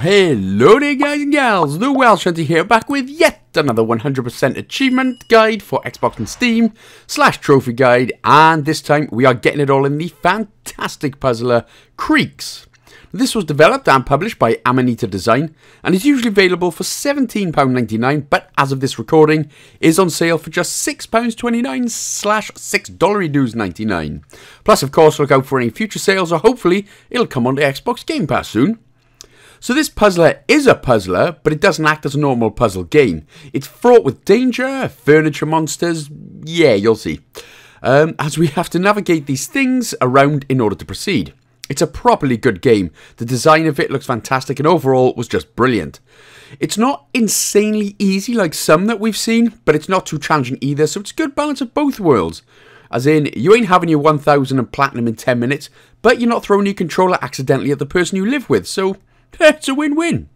Hello there guys and gals, The Welsh Hunter here, back with yet another 100% achievement guide for Xbox and Steam, slash trophy guide, and this time we are getting it all in the fantastic puzzler, Creaks. This was developed and published by Amanita Design, and is usually available for £17.99, but as of this recording, is on sale for just £6.29 slash $6.99. Plus, of course, look out for any future sales, or hopefully it'll come onto Xbox Game Pass soon. So this puzzler is a puzzler, but it doesn't act as a normal puzzle game. It's fraught with danger, furniture monsters, yeah, you'll see. As we have to navigate these things around in order to proceed. It's a properly good game. The design of it looks fantastic and overall was just brilliant. It's not insanely easy like some that we've seen, but it's not too challenging either, so it's a good balance of both worlds. As in, you ain't having your 1000 and platinum in 10 minutes, but you're not throwing your controller accidentally at the person you live with, so... it's a win-win.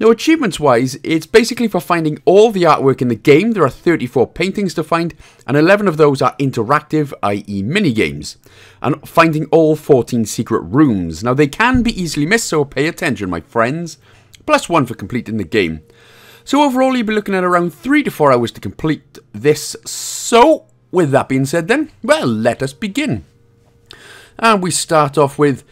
Now, achievements-wise, it's basically for finding all the artwork in the game. There are 34 paintings to find, and 11 of those are interactive, i.e. minigames. And finding all 14 secret rooms. Now, they can be easily missed, so pay attention, my friends. +1 for completing the game. So, overall, you'll be looking at around 3 to 4 hours to complete this. So, with that being said then, well, let us begin. And we start off with...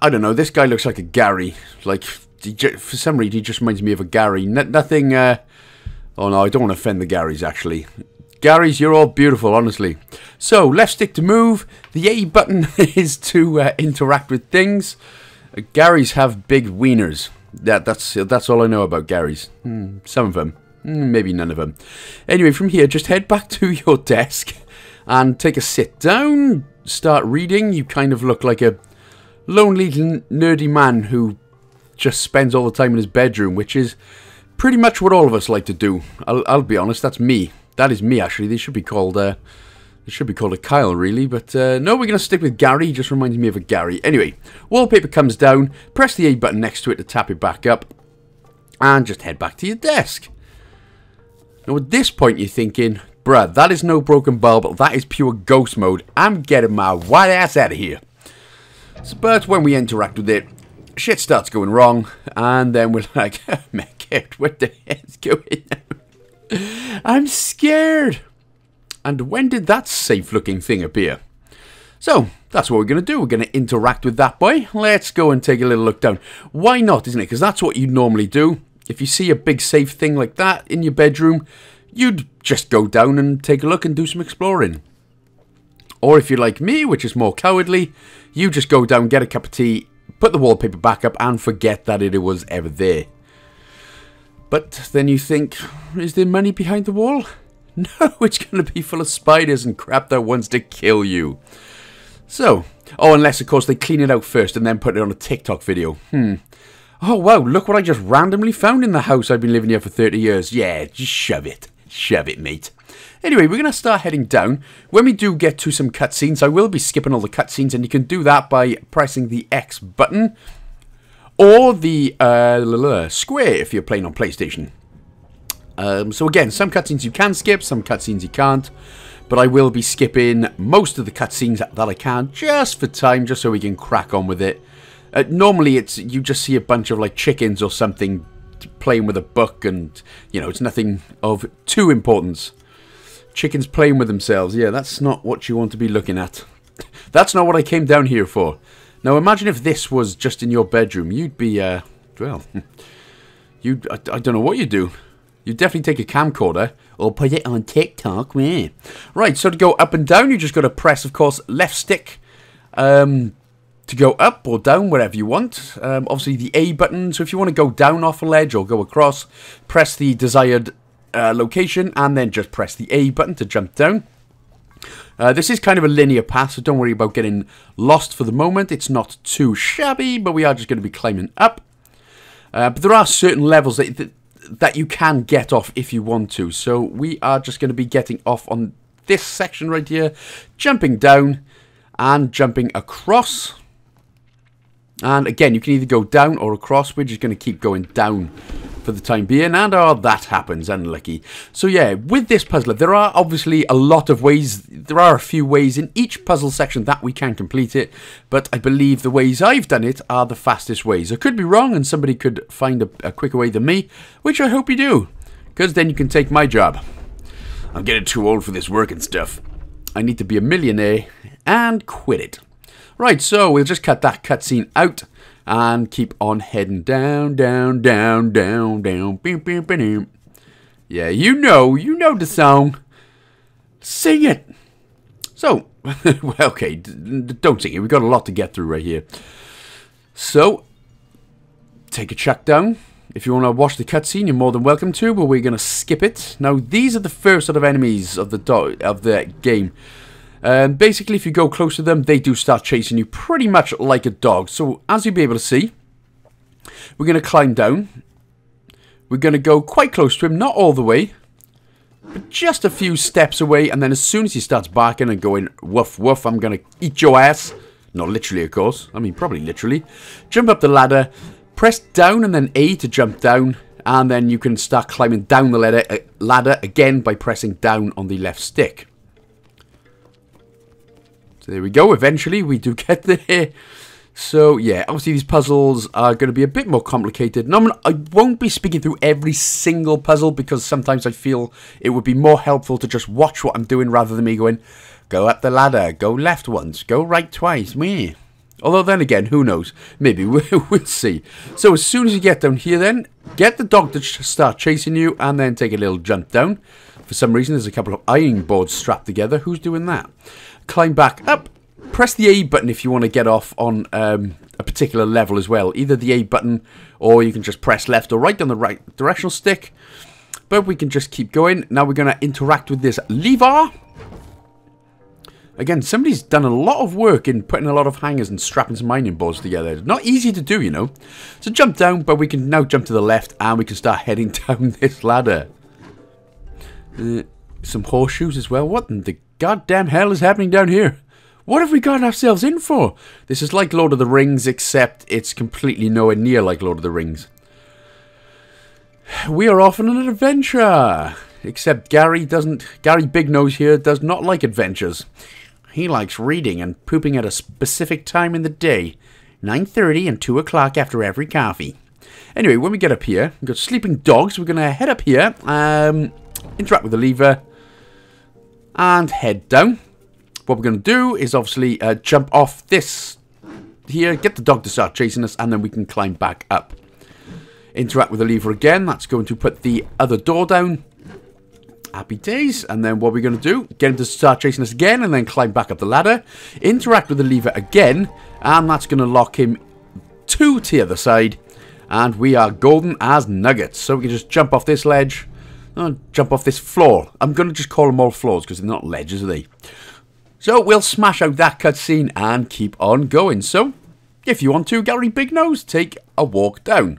I don't know, this guy looks like a Gary. Like, for some reason, he just reminds me of a Gary. Nothing, oh no, I don't want to offend the Garys, actually. Garys, you're all beautiful, honestly. So, left stick to move. The A button is to interact with things. Garys have big wieners. That's all I know about Garys. Some of them. Maybe none of them. Anyway, from here, just head back to your desk and take a sit down. Start reading. You kind of look like a... lonely, nerdy man who just spends all the time in his bedroom, which is pretty much what all of us like to do. I'll be honest, that's me. That is me, actually. They should be called a Kyle, really. But no, we're going to stick with Gary. He just reminds me of a Gary. Anyway, wallpaper comes down. Press the A button next to it to tap it back up, and just head back to your desk. Now, at this point, you're thinking, "Bruh, that is no broken bulb. That is pure ghost mode. I'm getting my white ass out of here." But when we interact with it, shit starts going wrong, and then we're like, oh my God, what the hell's going on? I'm scared. And when did that safe-looking thing appear? So, that's what we're going to do. We're going to interact with that boy. Let's go and take a little look down. Why not, isn't it? Because that's what you normally do. If you see a big safe thing like that in your bedroom, you'd just go down and take a look and do some exploring. Or if you're like me, which is more cowardly, you just go down, get a cup of tea, put the wallpaper back up, and forget that it was ever there. But then you think, is there money behind the wall? No, it's going to be full of spiders and crap that wants to kill you. So, oh, unless, of course, they clean it out first and then put it on a TikTok video. Oh, wow, look what I just randomly found in the house I've been living here for 30 years. Yeah, just shove it. Shove it, mate. Anyway, we're going to start heading down. When we do get to some cutscenes, I will be skipping all the cutscenes, and you can do that by pressing the X button or the square if you're playing on PlayStation. So again, some cutscenes you can skip, some cutscenes you can't, but I will be skipping most of the cutscenes that I can just for time, just so we can crack on with it. Normally, it's you just see a bunch of like chickens or something playing with a book, and you know, it's nothing of too importance. Chickens playing with themselves. Yeah, that's not what you want to be looking at. That's not what I came down here for. Now, imagine if this was just in your bedroom. You'd be, well... I don't know what you'd do. You'd definitely take a camcorder or put it on TikTok. Yeah. Right, so to go up and down, you just got to press, of course, left stick to go up or down, whatever you want. Obviously, the A button. So if you want to go down off a ledge or go across, press the desired... location, and then just press the A button to jump down. This is kind of a linear path, so don't worry about getting lost for the moment. It's not too shabby, but we are just going to be climbing up. But there are certain levels that you can get off if you want to. So we are just going to be getting off on this section right here, jumping down and jumping across. And again, you can either go down or across. We're just going to keep going down for the time being, and that happens, unlucky. So yeah, with this puzzler, there are obviously a lot of ways, there are a few ways in each puzzle section that we can complete it, but I believe the ways I've done it are the fastest ways. I could be wrong, and somebody could find a quicker way than me, which I hope you do, because then you can take my job. I'm getting too old for this work and stuff. I need to be a millionaire and quit it. Right, so we'll just cut that cutscene out and keep on heading down, down. Beep, beep, beep. Yeah, you know the song. Sing it. So, well, okay, don't sing it. We've got a lot to get through right here. So, take a chuck down. If you want to watch the cutscene, you're more than welcome to, but we're going to skip it. Now, these are the first sort of enemies of the game. Basically, if you go close to them, they do start chasing you pretty much like a dog. So, as you'll be able to see, we're going to climb down. We're going to go quite close to him, not all the way, but just a few steps away. And then as soon as he starts barking and going, woof, woof, I'm going to eat your ass. Not literally, of course. I mean, probably literally. Jump up the ladder. Press down and then A to jump down, and then you can start climbing down the ladder again by pressing down on the left stick. So there we go, eventually we do get there. So yeah, obviously these puzzles are going to be a bit more complicated. Now, I won't be speaking through every single puzzle because sometimes I feel it would be more helpful to just watch what I'm doing rather than me going, go up the ladder, go left once, go right twice, meh. Although then again, who knows? Maybe we'll see. So as soon as you get down here then, get the dog to start chasing you and then take a little jump down. For some reason, there's a couple of iron boards strapped together. Who's doing that? Climb back up. Press the A button if you want to get off on a particular level as well. Either the A button or you can just press left or right on the right directional stick. But we can just keep going. Now we're going to interact with this lever. Again, somebody's done a lot of work in putting a lot of hangers and strapping some mining boards together. Not easy to do, you know. So jump down, but we can now jump to the left and we can start heading down this ladder. Some horseshoes as well. What in the goddamn hell is happening down here? What have we gotten ourselves in for? This is like Lord of the Rings, except it's completely nowhere near like Lord of the Rings. We are off on an adventure. Except Gary Big Nose here does not like adventures. He likes reading and pooping at a specific time in the day. 9:30 and 2 o'clock after every coffee. Anyway, when we get up here, we've got sleeping dogs. We're going to head up here, interact with the lever, and head down. What we're going to do is obviously jump off this here, get the dog to start chasing us, and then we can climb back up. Interact with the lever again. That's going to put the other door down. Happy days. And then what we're going to do, get him to start chasing us again and then climb back up the ladder, interact with the lever again, and that's going to lock him to the other side, and we are golden as nuggets. So we can just jump off this ledge, jump off this floor. I'm going to just call them all floors because they're not ledges, are they? So we'll smash out that cutscene and keep on going. So if you want to, Gary Big Nose, take a walk down.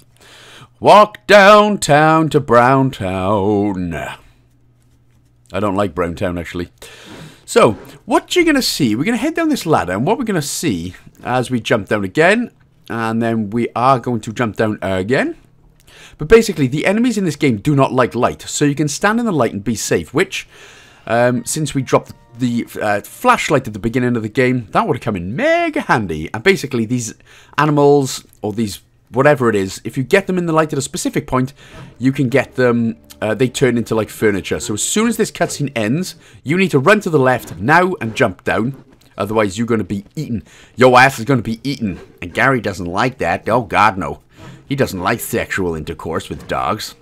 Walk downtown to Browntown. I don't like Browntown, actually. So, what you're going to see, we're going to head down this ladder, and what we're going to see as we jump down again, and then we are going to jump down again. But basically, the enemies in this game do not like light, so you can stand in the light and be safe, which, since we dropped the flashlight at the beginning of the game, that would have come in mega handy. And basically, these animals, or these whatever it is, if you get them in the light at a specific point, you can get them... they turn into like furniture. So as soon as this cutscene ends, you need to run to the left now and jump down. Otherwise, you're going to be eaten. Your ass is going to be eaten. And Gary doesn't like that. Oh, God, no. He doesn't like sexual intercourse with dogs.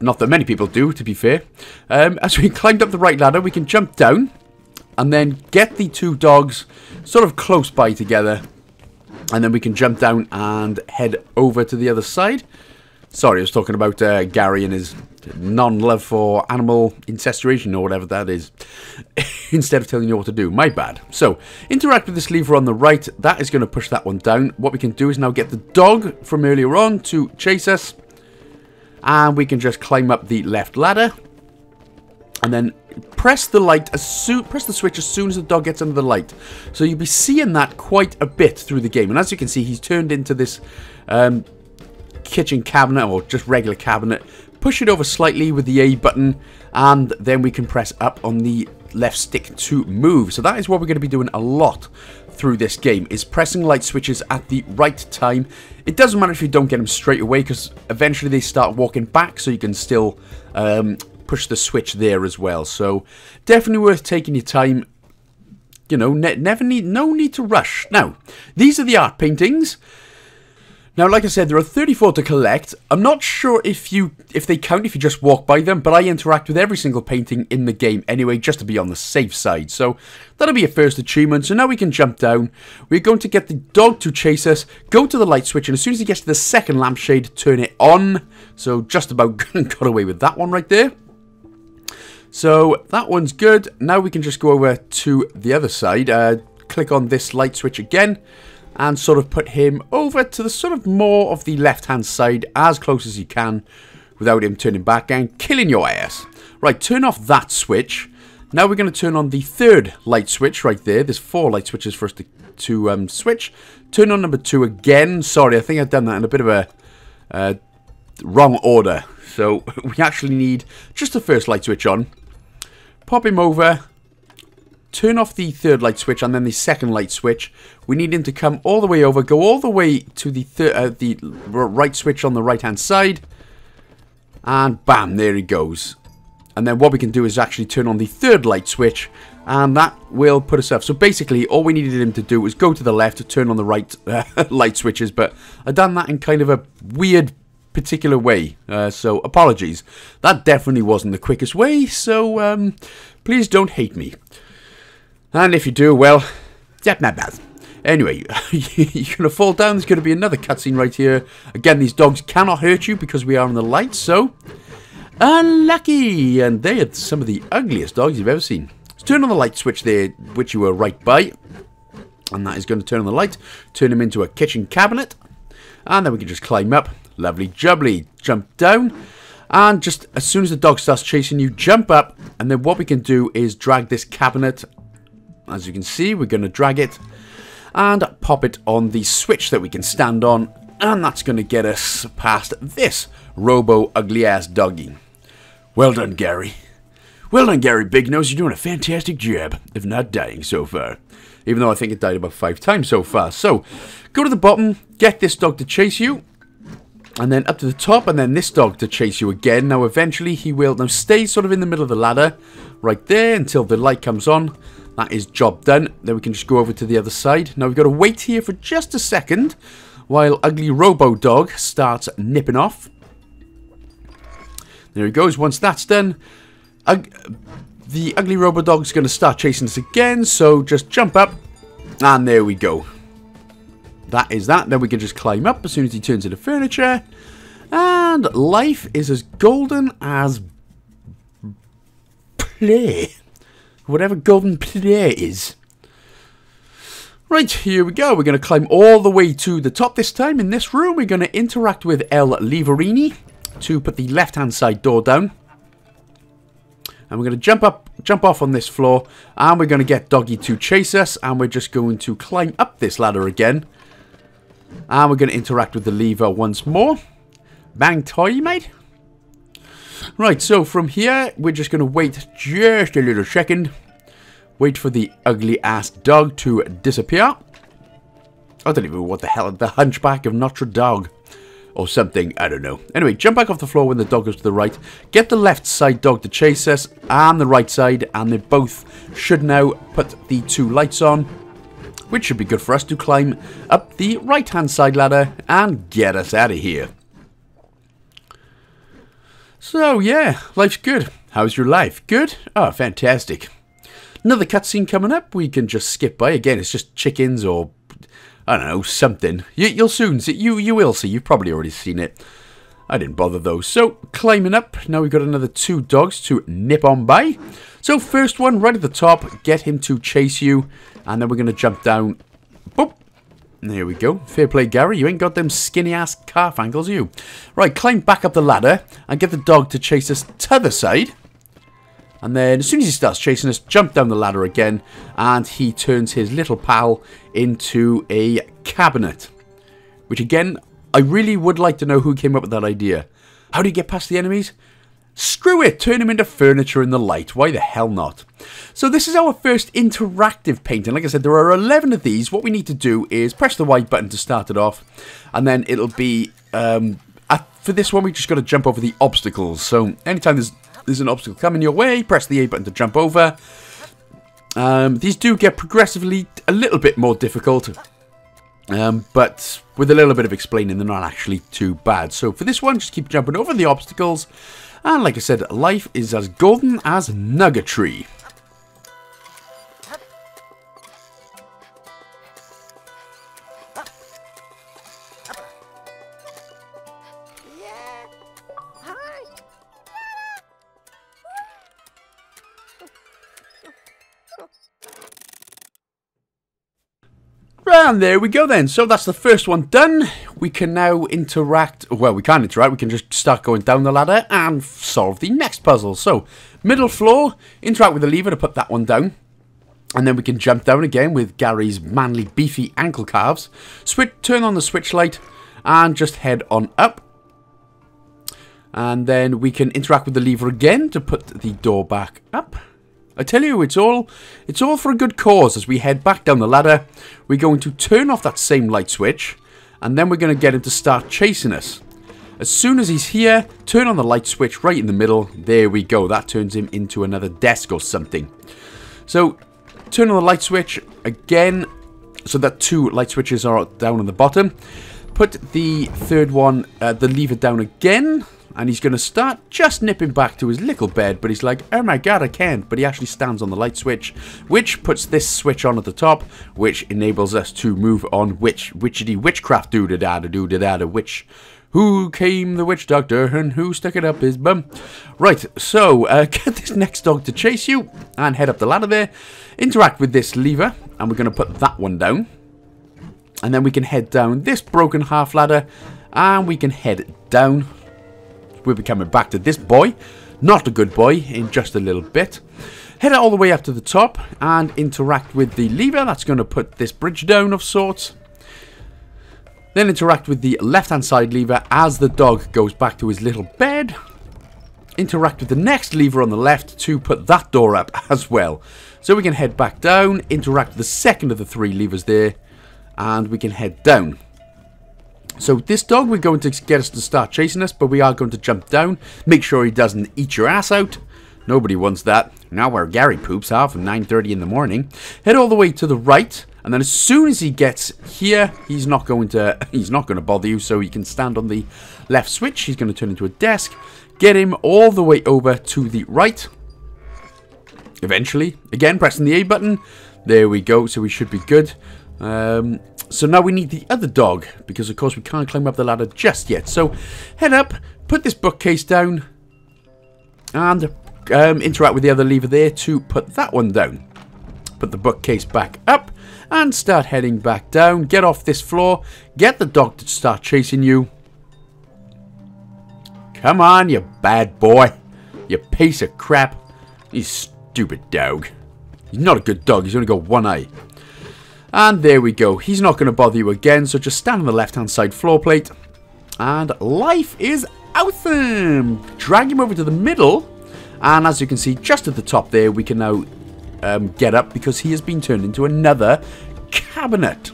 Not that many people do, to be fair. As we climbed up the right ladder, we can jump down and then get the two dogs sort of close by together. And then we can jump down and head over to the other side. Sorry, I was talking about Gary and his non-love for animal incestuation or whatever that is. Instead of telling you what to do. My bad. So, interact with this lever on the right. That is going to push that one down. What we can do is now get the dog from earlier on to chase us. And we can just climb up the left ladder. And then press the switch as soon as the dog gets under the light. So, you'll be seeing that quite a bit through the game. And as you can see, he's turned into this... kitchen cabinet or just regular cabinet, push it over slightly with the A button, and then we can press up on the left stick to move. So that is what we're going to be doing a lot through this game, is pressing light switches at the right time. It doesn't matter if you don't get them straight away, because eventually they start walking back, so you can still push the switch there as well. So definitely worth taking your time. You know, no need to rush. Now, these are the art paintings. Now, like I said, there are 34 to collect. I'm not sure if they count if you just walk by them, but I interact with every single painting in the game anyway, just to be on the safe side. So that'll be a first achievement. So now we can jump down. We're going to get the dog to chase us, go to the light switch, and as soon as he gets to the second lampshade, turn it on. So just about got away with that one right there. So that one's good. Now we can just go over to the other side, click on this light switch again, and sort of put him over to the sort of more of the left-hand side as close as you can without him turning back and killing your ass. Right, turn off that switch. Now we're going to turn on the third light switch right there. There's 4 light switches for us to switch. Turn on number 2 again. Sorry, I think I've done that in a bit of a wrong order. So we actually need just the first light switch on. Pop him over. Turn off the third light switch and then the second light switch. We need him to come all the way over, go all the way to the right switch on the right-hand side. And bam, there he goes. And then what we can do is actually turn on the third light switch, and that will put us up. So basically, all we needed him to do was go to the left to turn on the right light switches, but I've done that in kind of a weird particular way, so apologies. That definitely wasn't the quickest way, so please don't hate me. And if you do, well, yep, not bad. Anyway, you're going to fall down. There's going to be another cutscene right here. Again, these dogs cannot hurt you because we are on the light, so unlucky. And they are some of the ugliest dogs you've ever seen. Let's turn on the light switch there, which you were right by. And that is going to turn on the light, turn him into a kitchen cabinet. And then we can just climb up. Lovely jubbly. Jump down. And just as soon as the dog starts chasing you, jump up. And then what we can do is drag this cabinet. As you can see, we're going to drag it and pop it on the switch that we can stand on, and that's going to get us past this robo ugly ass doggy. Well done, Gary. Well done, Gary Big Nose. You're doing a fantastic job of not dying so far. Even though I think it died about 5 times so far. So, go to the bottom, get this dog to chase you, and then up to the top, and then this dog to chase you again. Now, eventually he will now stay sort of in the middle of the ladder right there until the light comes on. That is job done. Then we can just go over to the other side. Now we've got to wait here for just a second while Ugly Robo Dog starts nipping off. There he goes. Once that's done, the Ugly Robo Dog's going to start chasing us again. So just jump up. And there we go. That is that. Then we can just climb up as soon as he turns into furniture. And life is as golden as play. Whatever golden play is. Right, here we go. We're going to climb all the way to the top this time. In this room, we're going to interact with El Liverini to put the left-hand side door down. And we're going to jump off on this floor. And we're going to get Doggy to chase us. And we're just going to climb up this ladder again. And we're going to interact with the lever once more. Bang toy, mate. Right, so from here, we're just going to wait just a little second. Wait for the ugly-ass dog to disappear. I don't even know what the hell, the Hunchback of Notre Dog. Or something, I don't know. Anyway, jump back off the floor when the dog goes to the right. Get the left side dog to chase us, and the right side, and they both should now put the 2 lights on. Which should be good for us to climb up the right-hand side ladder and get us out of here. So, yeah, life's good. How's your life? Good? Oh, fantastic. Another cutscene coming up. We can just skip by. Again, it's just chickens or, I don't know, something. You'll soon see. You will see. You've probably already seen it. I didn't bother though. So, climbing up. Now we've got another 2 dogs to nip on by. So, first one right at the top. Get him to chase you. And then we're going to jump down. Boop. There we go. Fair play, Gary. You ain't got them skinny-ass calf ankles, you. Right, climb back up the ladder and get the dog to chase us to the other side. And then as soon as he starts chasing us, jump down the ladder again. And he turns his little pal into a cabinet. Which, again, I really would like to know who came up with that idea. How do you get past the enemies? Screw it, turn them into furniture in the light. Why the hell not? So this is our first interactive painting. Like I said, there are 11 of these. What we need to do is press the Y button to start it off. And then it'll be... for this one, we just got to jump over the obstacles. So anytime there's an obstacle coming your way, press the A button to jump over. These do get progressively a little bit more difficult. But with a little bit of explaining, they're not actually too bad. So for this one, just keep jumping over the obstacles. And like I said, life is as golden as nuggetry. And there we go then. So that's the first one done. We can now interact. Well, we can't interact. We can just start going down the ladder and solve the next puzzle. So middle floor, interact with the lever to put that one down. And then we can jump down again with Gary's manly, beefy ankle calves. Switch, turn on the switch light and just head on up. And then we can interact with the lever again to put the door back up. I tell you, it's all for a good cause. As we head back down the ladder, we're going to turn off that same light switch, and then we're going to get him to start chasing us. As soon as he's here, turn on the light switch right in the middle. There we go. That turns him into another desk or something. So, turn on the light switch again, so that two light switches are down on the bottom. Put the third one, the lever down again. And he's going to start just nipping back to his little bed. But he's like, oh my god, I can't. But he actually stands on the light switch, which puts this switch on at the top, which enables us to move on. Witchcraft do-da-da-da-do-da-da-da witch. Who came the witch doctor and who stuck it up his bum? Right, so get this next dog to chase you and head up the ladder there. Interact with this lever and we're going to put that one down. And then we can head down this broken half ladder and we can head down. We'll be coming back to this boy, not a good boy, in just a little bit. Head all the way up to the top and interact with the lever. That's going to put this bridge down of sorts. Then interact with the left-hand side lever as the dog goes back to his little bed. Interact with the next lever on the left to put that door up as well. So we can head back down, interact with the second of the three levers there, and we can head down. So this dog, we're going to get us to start chasing us, but we are going to jump down. Make sure he doesn't eat your ass out. Nobody wants that. Now where Gary poops half at 9:30 in the morning. Head all the way to the right, and then as soon as he gets here, he's not going to bother you, so he can stand on the left switch. He's going to turn into a desk. Get him all the way over to the right. Eventually. Again, pressing the A button. There we go, so we should be good. So now we need the other dog, because of course we can't climb up the ladder just yet. So head up, put this bookcase down, and interact with the other lever there to put that one down. Put the bookcase back up, and start heading back down. Get off this floor, get the dog to start chasing you. Come on, you bad boy. You piece of crap. You stupid dog. He's not a good dog, he's only got one eye. And there we go. He's not going to bother you again, so just stand on the left-hand side floor plate. And life is awesome! Drag him over to the middle. And as you can see, just at the top there, we can now get up because he has been turned into another cabinet.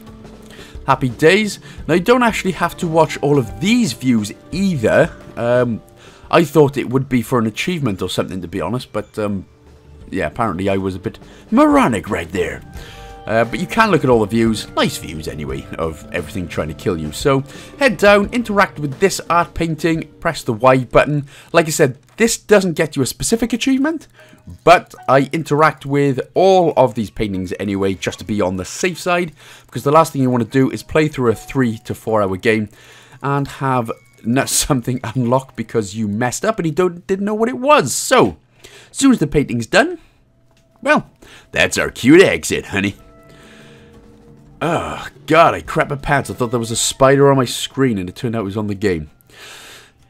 Happy days. Now, you don't actually have to watch all of these views either. I thought it would be for an achievement or something, to be honest. But, yeah, apparently I was a bit moronic right there. But you can look at all the views, nice views anyway, of everything trying to kill you. So head down, interact with this art painting, press the Y button. Like I said, this doesn't get you a specific achievement, but I interact with all of these paintings anyway, just to be on the safe side. Because the last thing you want to do is play through a 3 to 4 hour game and have something unlocked because you messed up and you didn't know what it was. So, as soon as the painting's done, well, that's our cute exit, honey. Oh, God, I crap my pants. I thought there was a spider on my screen, and it turned out it was on the game.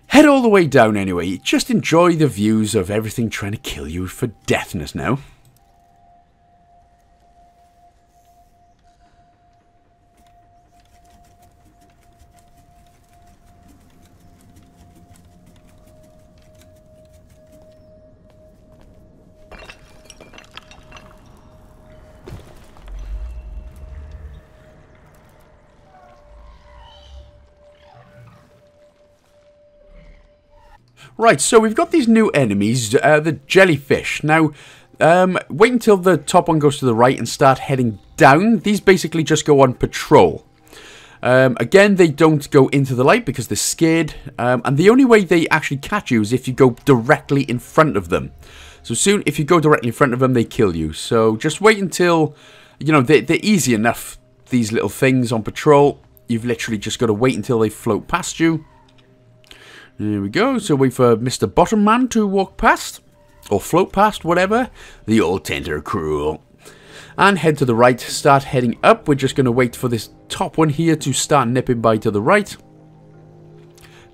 Head all the way down anyway. Just enjoy the views of everything trying to kill you for deafness now. Right, so we've got these new enemies, the jellyfish. Now, wait until the top one goes to the right and start heading down. These basically just go on patrol. Again, they don't go into the light because they're scared. And the only way they actually catch you is if you go directly in front of them. So soon, if you go directly in front of them, they kill you. So just wait until, you know, they're easy enough, these little things on patrol. You've literally just got to wait until they float past you. There we go. So wait for Mr. Bottom Man to walk past. Or float past, whatever. The old Tentacruel. And head to the right. Start heading up. We're just going to wait for this top one here to start nipping by to the right.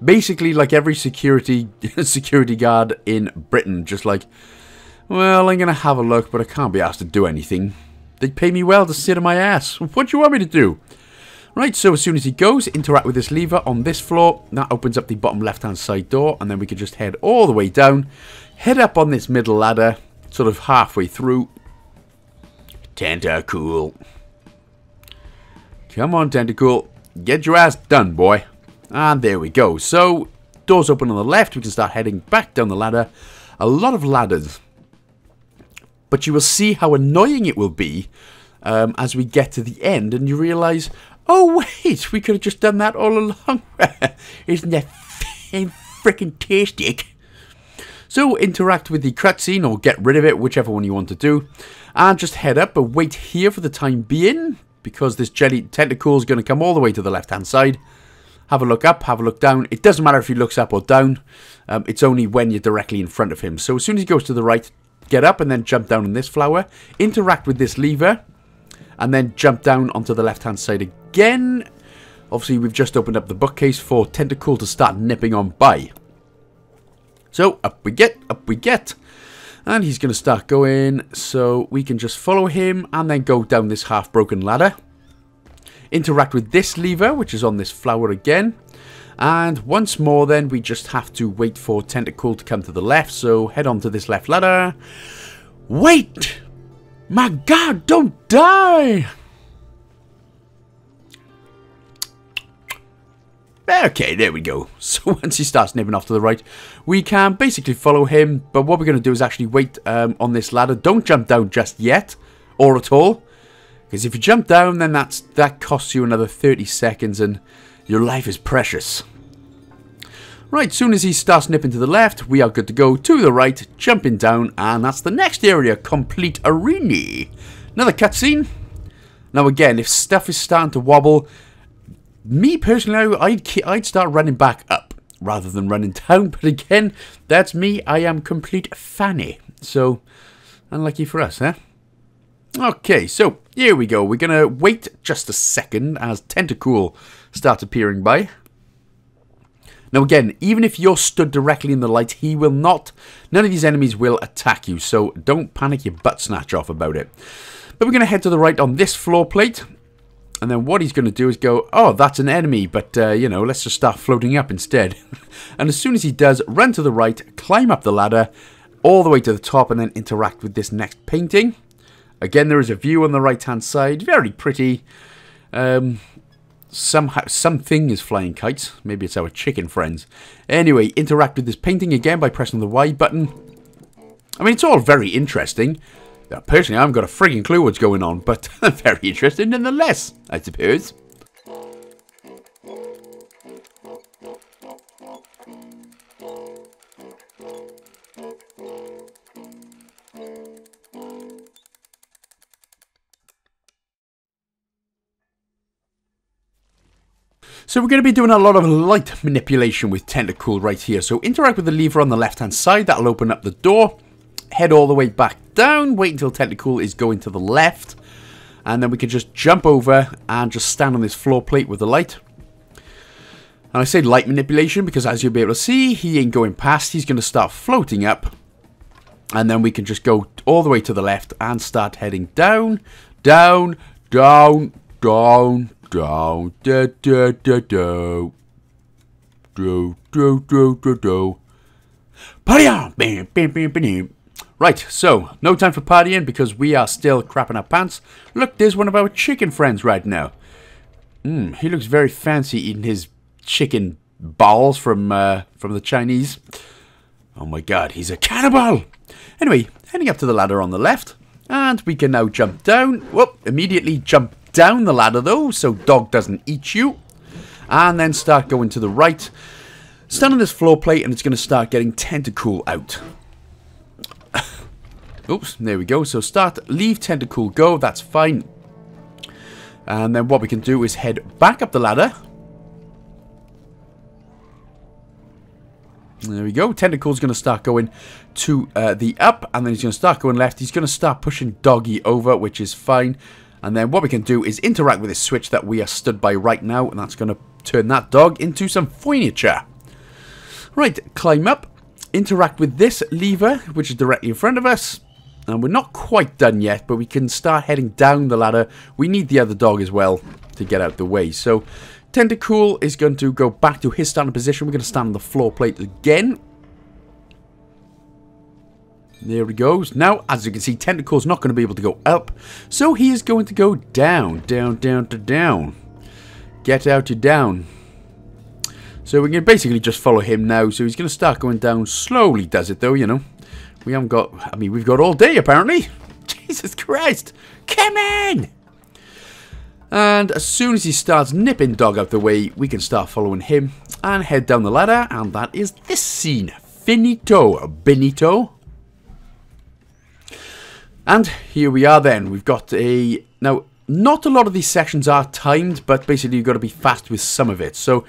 Basically like every security guard in Britain. Just like, well, I'm going to have a look, but I can't be asked to do anything. They pay me well to sit on my ass. What do you want me to do? Right, so as soon as he goes, interact with this lever on this floor. That opens up the bottom left-hand side door, and then we can just head all the way down. Head up on this middle ladder, sort of halfway through. Tentacruel. Come on, Tentacruel. Get your ass done, boy. And there we go. So, doors open on the left. We can start heading back down the ladder. A lot of ladders. But you will see how annoying it will be as we get to the end, and you realise... Oh, wait, we could have just done that all along. Isn't that freaking tasty? So, interact with the cutscene or get rid of it, whichever one you want to do. And just head up and wait here for the time being, because this jelly tentacle is going to come all the way to the left-hand side. Have a look up, have a look down. It doesn't matter if he looks up or down. It's only when you're directly in front of him. So, as soon as he goes to the right, get up and then jump down on this flower. Interact with this lever. And then jump down onto the left-hand side again. Obviously, we've just opened up the bookcase for Tentacruel to start nipping on by. So, up we get, up we get. And he's going to start going, so we can just follow him and then go down this half-broken ladder. Interact with this lever, which is on this flower again. And once more, then, we just have to wait for Tentacruel to come to the left. So, head on to this left ladder. Wait! My God, don't die! Okay, there we go. So once he starts nipping off to the right, we can basically follow him. But what we're going to do is actually wait on this ladder. Don't jump down just yet, or at all. Because if you jump down, then that costs you another 30 seconds and your life is precious. Right, soon as he starts nipping to the left, we are good to go to the right, jumping down, and that's the next area, complete arena. Another cutscene. Now again, if stuff is starting to wobble, me personally, I'd start running back up rather than running down. But again, that's me. I am complete fanny. So, unlucky for us, huh? Okay, so here we go. We're going to wait just a second as Tentacruel starts appearing by. Now again, even if you're stood directly in the light, he will not, none of these enemies will attack you, so don't panic your butt snatch off about it. But we're going to head to the right on this floor plate, and then what he's going to do is go, oh, that's an enemy, but, you know, let's just start floating up instead. And as soon as he does, run to the right, climb up the ladder, all the way to the top, and then interact with this next painting. Again, there is a view on the right-hand side, very pretty. Somehow, something is flying kites. Maybe it's our chicken friends. Anyway, interact with this painting again by pressing the Y button. I mean, it's all very interesting. Now, personally, I haven't got a frigging clue what's going on, but very interesting nonetheless, I suppose. So we're going to be doing a lot of light manipulation with Tentacruel right here. So interact with the lever on the left-hand side. That'll open up the door. Head all the way back down. Wait until Tentacruel is going to the left. And then we can just jump over and just stand on this floor plate with the light. And I say light manipulation because as you'll be able to see, he ain't going past. He's going to start floating up. And then we can just go all the way to the left and start heading down, down, down, down. Down, da da da do, do do do do do. Party on! Right, so no time for partying because we are still crapping our pants. Look, there's one of our chicken friends right now. He looks very fancy eating his chicken balls from the Chinese. Oh my god, he's a cannibal! Anyway, heading up to the ladder on the left. And we can now jump down. Whoop, immediately jump down the ladder though, so dog doesn't eat you. And then start going to the right. Stand on this floor plate and it's going to start getting tentacool out. Oops, there we go. So leave tentacool go, that's fine. And then what we can do is head back up the ladder. There we go. Tentacle's going to start going to the up, and then he's going to start going left. He's going to start pushing Doggy over, which is fine. And then what we can do is interact with this switch that we are stood by right now, and that's going to turn that dog into some furniture. Right, climb up. Interact with this lever, which is directly in front of us. And we're not quite done yet, but we can start heading down the ladder. We need the other dog as well to get out the way. So Tentacool is going to go back to his standing position. We're going to stand on the floor plate again. There he goes. Now, as you can see, Tentacool's not going to be able to go up. So he is going to go down. Down, down, to down. Get out, you down. So we can basically just follow him now. So he's going to start going down. Slowly does it, though, you know. We haven't got... I mean, we've got all day, apparently. Jesus Christ. Come on! And as soon as he starts nipping dog out the way, we can start following him and head down the ladder. And that is this scene. Finito, Benito. And here we are then. We've got a... Now, not a lot of these sections are timed, but basically you've got to be fast with some of it. So,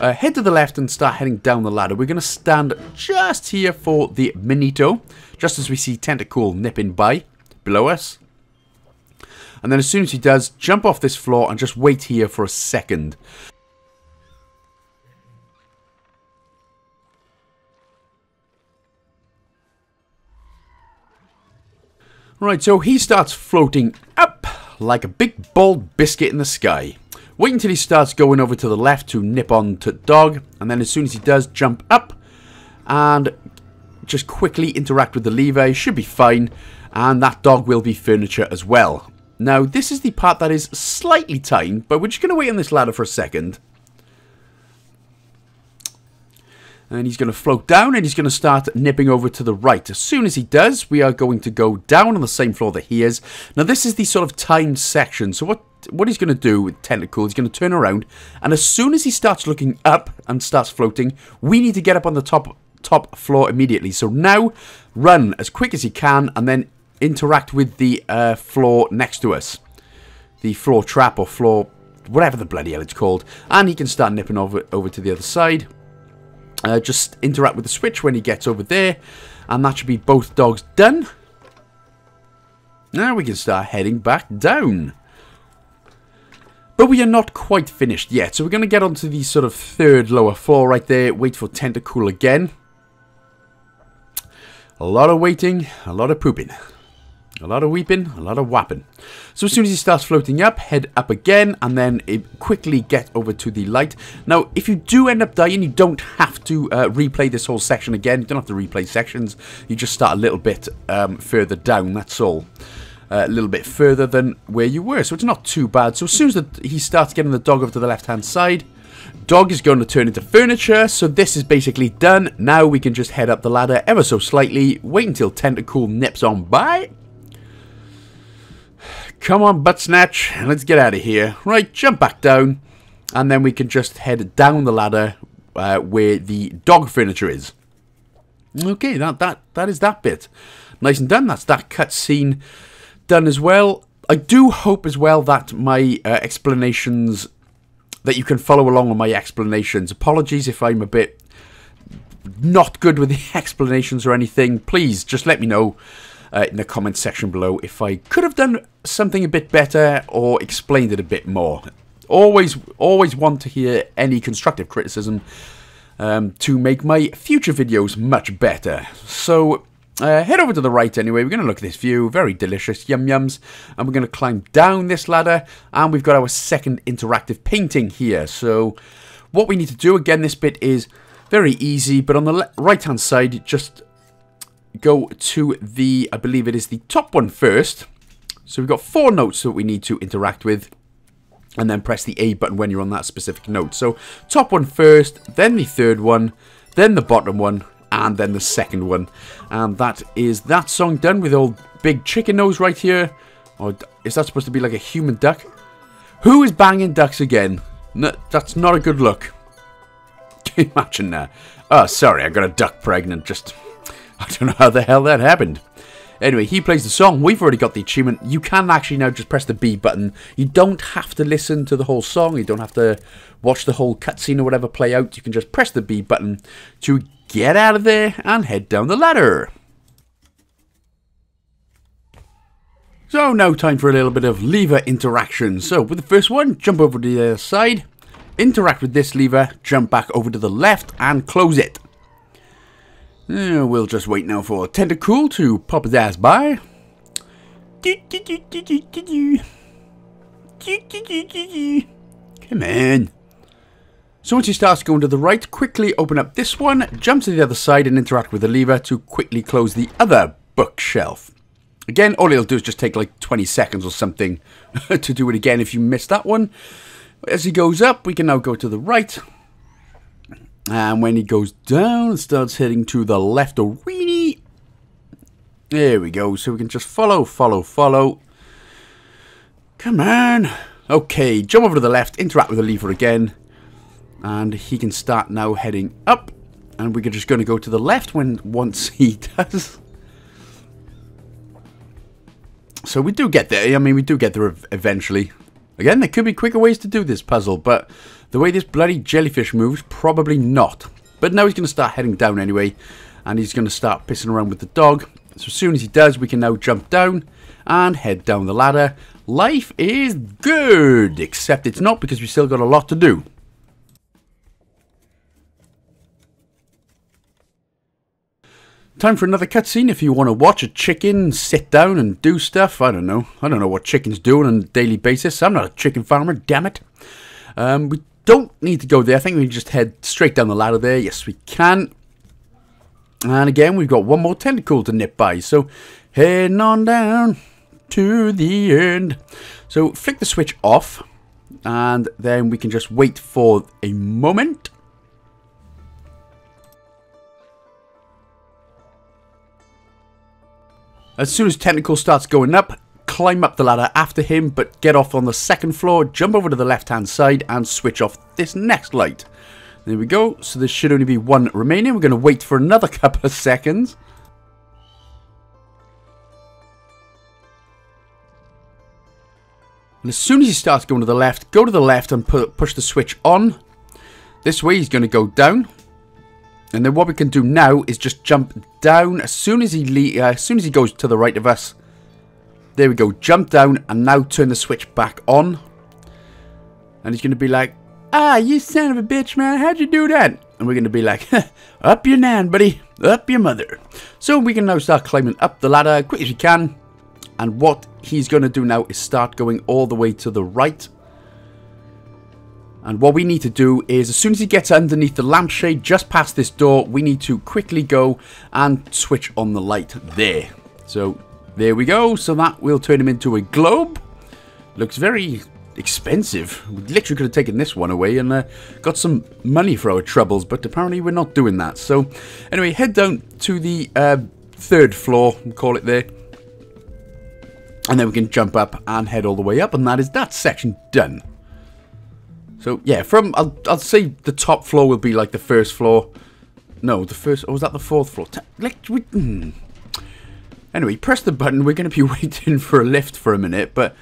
head to the left and start heading down the ladder. We're going to stand just here for the Benito, just as we see Tentacool nipping by below us. And then as soon as he does, jump off this floor and just wait here for a second. Right, so he starts floating up like a big bald biscuit in the sky. Wait until he starts going over to the left to nip on to dog. And then as soon as he does, jump up and just quickly interact with the lever. He should be fine. And that dog will be furniture as well. Now, this is the part that is slightly timed, but we're just going to wait on this ladder for a second. And he's going to float down, and he's going to start nipping over to the right. As soon as he does, we are going to go down on the same floor that he is. Now, this is the sort of timed section. So what he's going to do with Tentacool, he's going to turn around, and as soon as he starts looking up and starts floating, we need to get up on the top floor immediately. So now, run as quick as he can, and then interact with the floor next to us. The floor trap or floor... whatever the bloody hell it's called. And he can start nipping over to the other side. Just interact with the switch when he gets over there. And that should be both dogs done. Now we can start heading back down. But we are not quite finished yet. So we're going to get onto the sort of third lower floor right there. Wait for Tentacool again. A lot of waiting. A lot of pooping. A lot of weeping, a lot of whapping. So as soon as he starts floating up, head up again, and then quickly get over to the light. Now, if you do end up dying, you don't have to replay this whole section again. You don't have to replay sections. You just start a little bit further down, that's all. A little bit further than where you were, so it's not too bad. So as soon as he starts getting the dog over to the left-hand side, dog is going to turn into furniture, so this is basically done. Now we can just head up the ladder ever so slightly, wait until Tentacool nips on by. Come on, butt snatch, and let's get out of here. Right, jump back down, and then we can just head down the ladder where the dog furniture is. Okay, that is that bit. Nice and done. That's that cutscene done as well. I do hope as well that my explanations, that you can follow along with my explanations. Apologies if I'm a bit not good with the explanations or anything. Please, just let me know. In the comments section below if I could have done something a bit better or explained it a bit more. Always want to hear any constructive criticism to make my future videos much better. So head over to the right anyway. We're going to look at this view. Very delicious. Yum yums. And we're going to climb down this ladder. And we've got our second interactive painting here. So what we need to do, again, this bit is very easy. But on the right-hand side, just... go to the, I believe it is the top one first. So we've got four notes that we need to interact with. And then press the A button when you're on that specific note. So top one first, then the third one, then the bottom one, and then the second one. And that is that song done with old big chicken nose right here. Or is that supposed to be like a human duck? Who is banging ducks again? No, that's not a good look. Can you imagine that? Oh, sorry, I got a duck pregnant. Just, I don't know how the hell that happened. Anyway, he plays the song. We've already got the achievement. You can actually now just press the B button. You don't have to listen to the whole song. You don't have to watch the whole cutscene or whatever play out. You can just press the B button to get out of there and head down the ladder. So now time for a little bit of lever interaction. So with the first one, jump over to the other side. Interact with this lever, jump back over to the left and close it. We'll just wait now for Tentacool to pop his ass by. Come on. So once he starts going to the right, quickly open up this one, jump to the other side and interact with the lever to quickly close the other bookshelf. Again, all it'll do is just take like 20 seconds or something to do it again if you missed that one. As he goes up, we can now go to the right. And when he goes down, it starts heading to the left or weenie. There we go. So we can just follow, follow, follow. Come on. Okay, jump over to the left, interact with the lever again. And he can start now heading up. And we're just going to go to the left when once he does. So we do get there. I mean, we do get there eventually. Again, there could be quicker ways to do this puzzle, but the way this bloody jellyfish moves, probably not. But now he's going to start heading down anyway, and he's going to start pissing around with the dog. So as soon as he does, we can now jump down and head down the ladder. Life is good, except it's not because we've still got a lot to do. Time for another cutscene if you want to watch a chicken sit down and do stuff. I don't know. I don't know what chickens do on a daily basis. I'm not a chicken farmer, damn it. We don't need to go there. I think we can just head straight down the ladder there. Yes, we can. And again, we've got one more tentacle to nip by. So, heading on down to the end. So, flick the switch off. And then we can just wait for a moment. As soon as Tentacle starts going up, climb up the ladder after him, but get off on the second floor, jump over to the left-hand side, and switch off this next light. There we go. So there should only be one remaining. We're going to wait for another couple of seconds. And as soon as he starts going to the left, go to the left and push the switch on. This way he's going to go down. And then what we can do now is just jump down as soon as he goes to the right of us. There we go. Jump down and now turn the switch back on. And he's going to be like, "Ah, you son of a bitch, man. How'd you do that?" And we're going to be like, "Up your nan, buddy. Up your mother." So we can now start climbing up the ladder quick as we can. And what he's going to do now is start going all the way to the right. And what we need to do is, as soon as he gets underneath the lampshade, just past this door, we need to quickly go and switch on the light there. So, there we go. So that will turn him into a globe. Looks very expensive. We literally could have taken this one away and got some money for our troubles, but apparently we're not doing that. So, anyway, head down to the third floor, we'll call it there. And then we can jump up and head all the way up, and that is that section done. So, yeah, from, I'll say the top floor will be, like, the first floor. No, the first, or was that the fourth floor? Anyway, press the button. We're going to be waiting for a lift for a minute, but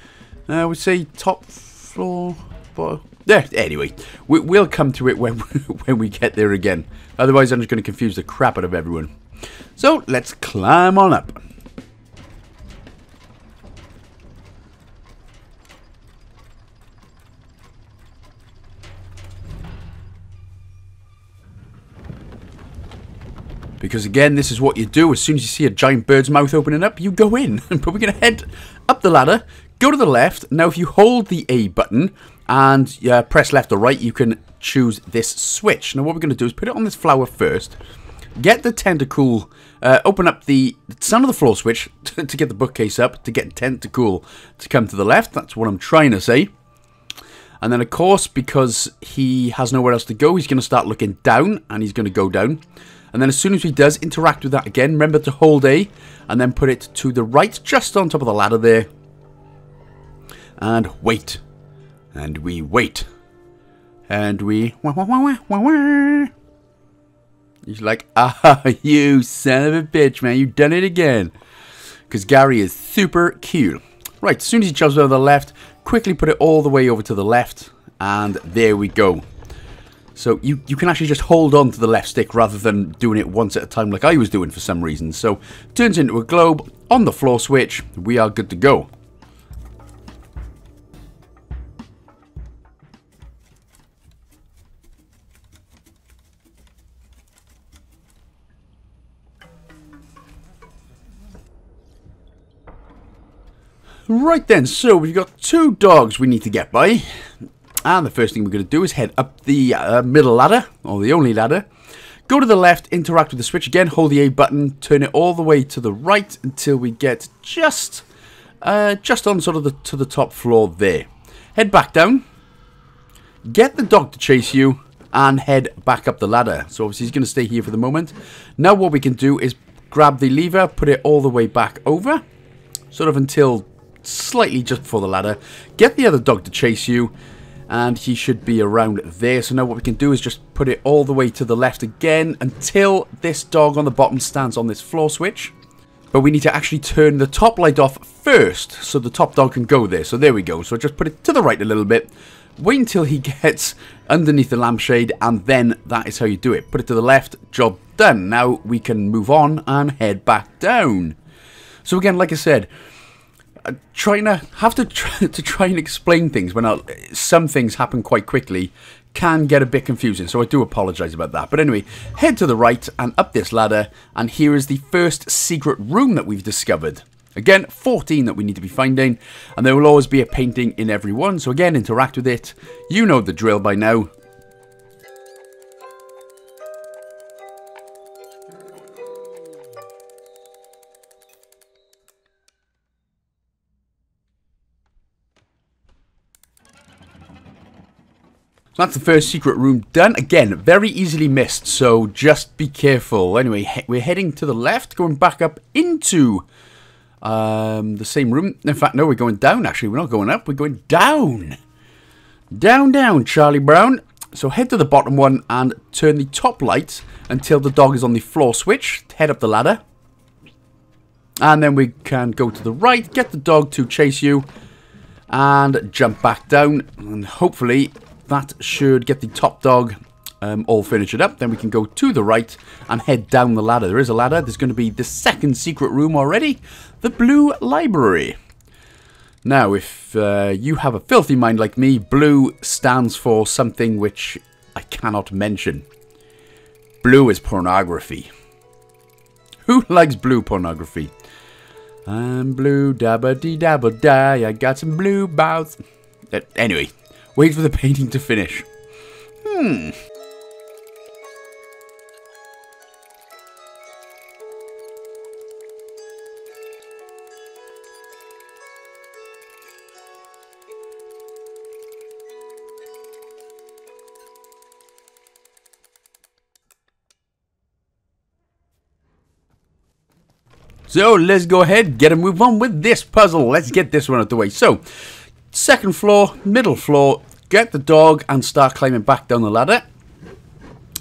I would say top floor, but, yeah, anyway, we'll come to it when we get there again. Otherwise, I'm just going to confuse the crap out of everyone. So, let's climb on up. Because again, this is what you do. As soon as you see a giant bird's mouth opening up, you go in. But we're going to head up the ladder, go to the left. Now, if you hold the A button and press left or right, you can choose this switch. Now, what we're going to do is put it on this flower first. Get the Tentacool. Open up the sound of the floor switch to get the bookcase up, to get Tentacool to come to the left. That's what I'm trying to say. And then, of course, because he has nowhere else to go, he's going to start looking down, and he's going to go down. And then as soon as he does interact with that again, remember to hold A and then put it to the right, just on top of the ladder there. And wait. And we wait. And we... wah, wah, wah, wah, wah, wah. He's like, ah, you son of a bitch, man. You've done it again. Because Gary is super cute. Right, as soon as he jumps over the left, quickly put it all the way over to the left. And there we go. So you can actually just hold on to the left stick rather than doing it once at a time like I was doing for some reason. So turns into a globe on the floor switch. We are good to go. Right then, so we've got two dogs we need to get by. And the first thing we're going to do is head up the middle ladder, or the only ladder. Go to the left, interact with the switch again, hold the A button, turn it all the way to the right until we get just on sort of to the top floor there. Head back down, get the dog to chase you, and head back up the ladder. So obviously he's going to stay here for the moment. Now what we can do is grab the lever, put it all the way back over, sort of until slightly just before the ladder. Get the other dog to chase you. And he should be around there. So now what we can do is just put it all the way to the left again until this dog on the bottom stands on this floor switch. But we need to actually turn the top light off first so the top dog can go there. So there we go. So just put it to the right a little bit. Wait until he gets underneath the lampshade and then that is how you do it. Put it to the left. Job done. Now we can move on and head back down. So again, like I said... trying to explain things when some things happen quite quickly can get a bit confusing, so I do apologize about that. But anyway, head to the right and up this ladder, and here is the first secret room that we've discovered. Again, 14 that we need to be finding, and there will always be a painting in every one, so again, interact with it. You know the drill by now. That's the first secret room done. Again, very easily missed, so just be careful. Anyway, we're heading to the left, going back up into the same room. In fact, no, we're going down, actually. We're not going up. We're going down. Down, down, Charlie Brown. So head to the bottom one and turn the top light until the dog is on the floor switch. Head up the ladder. And then we can go to the right, get the dog to chase you, and jump back down, and hopefully... that should get the top dog all furnished up. Then we can go to the right and head down the ladder. There is a ladder. There's going to be the second secret room already. The Blue Library. Now, if you have a filthy mind like me, blue stands for something which I cannot mention. Blue is pornography. Who likes blue pornography? I'm blue, dabba-dee-dabba-die. I got some blue mouths. Anyway. Wait for the painting to finish. So let's go ahead, get a move on with this puzzle. Let's get this one out of the way. So... second floor, middle floor, get the dog and start climbing back down the ladder.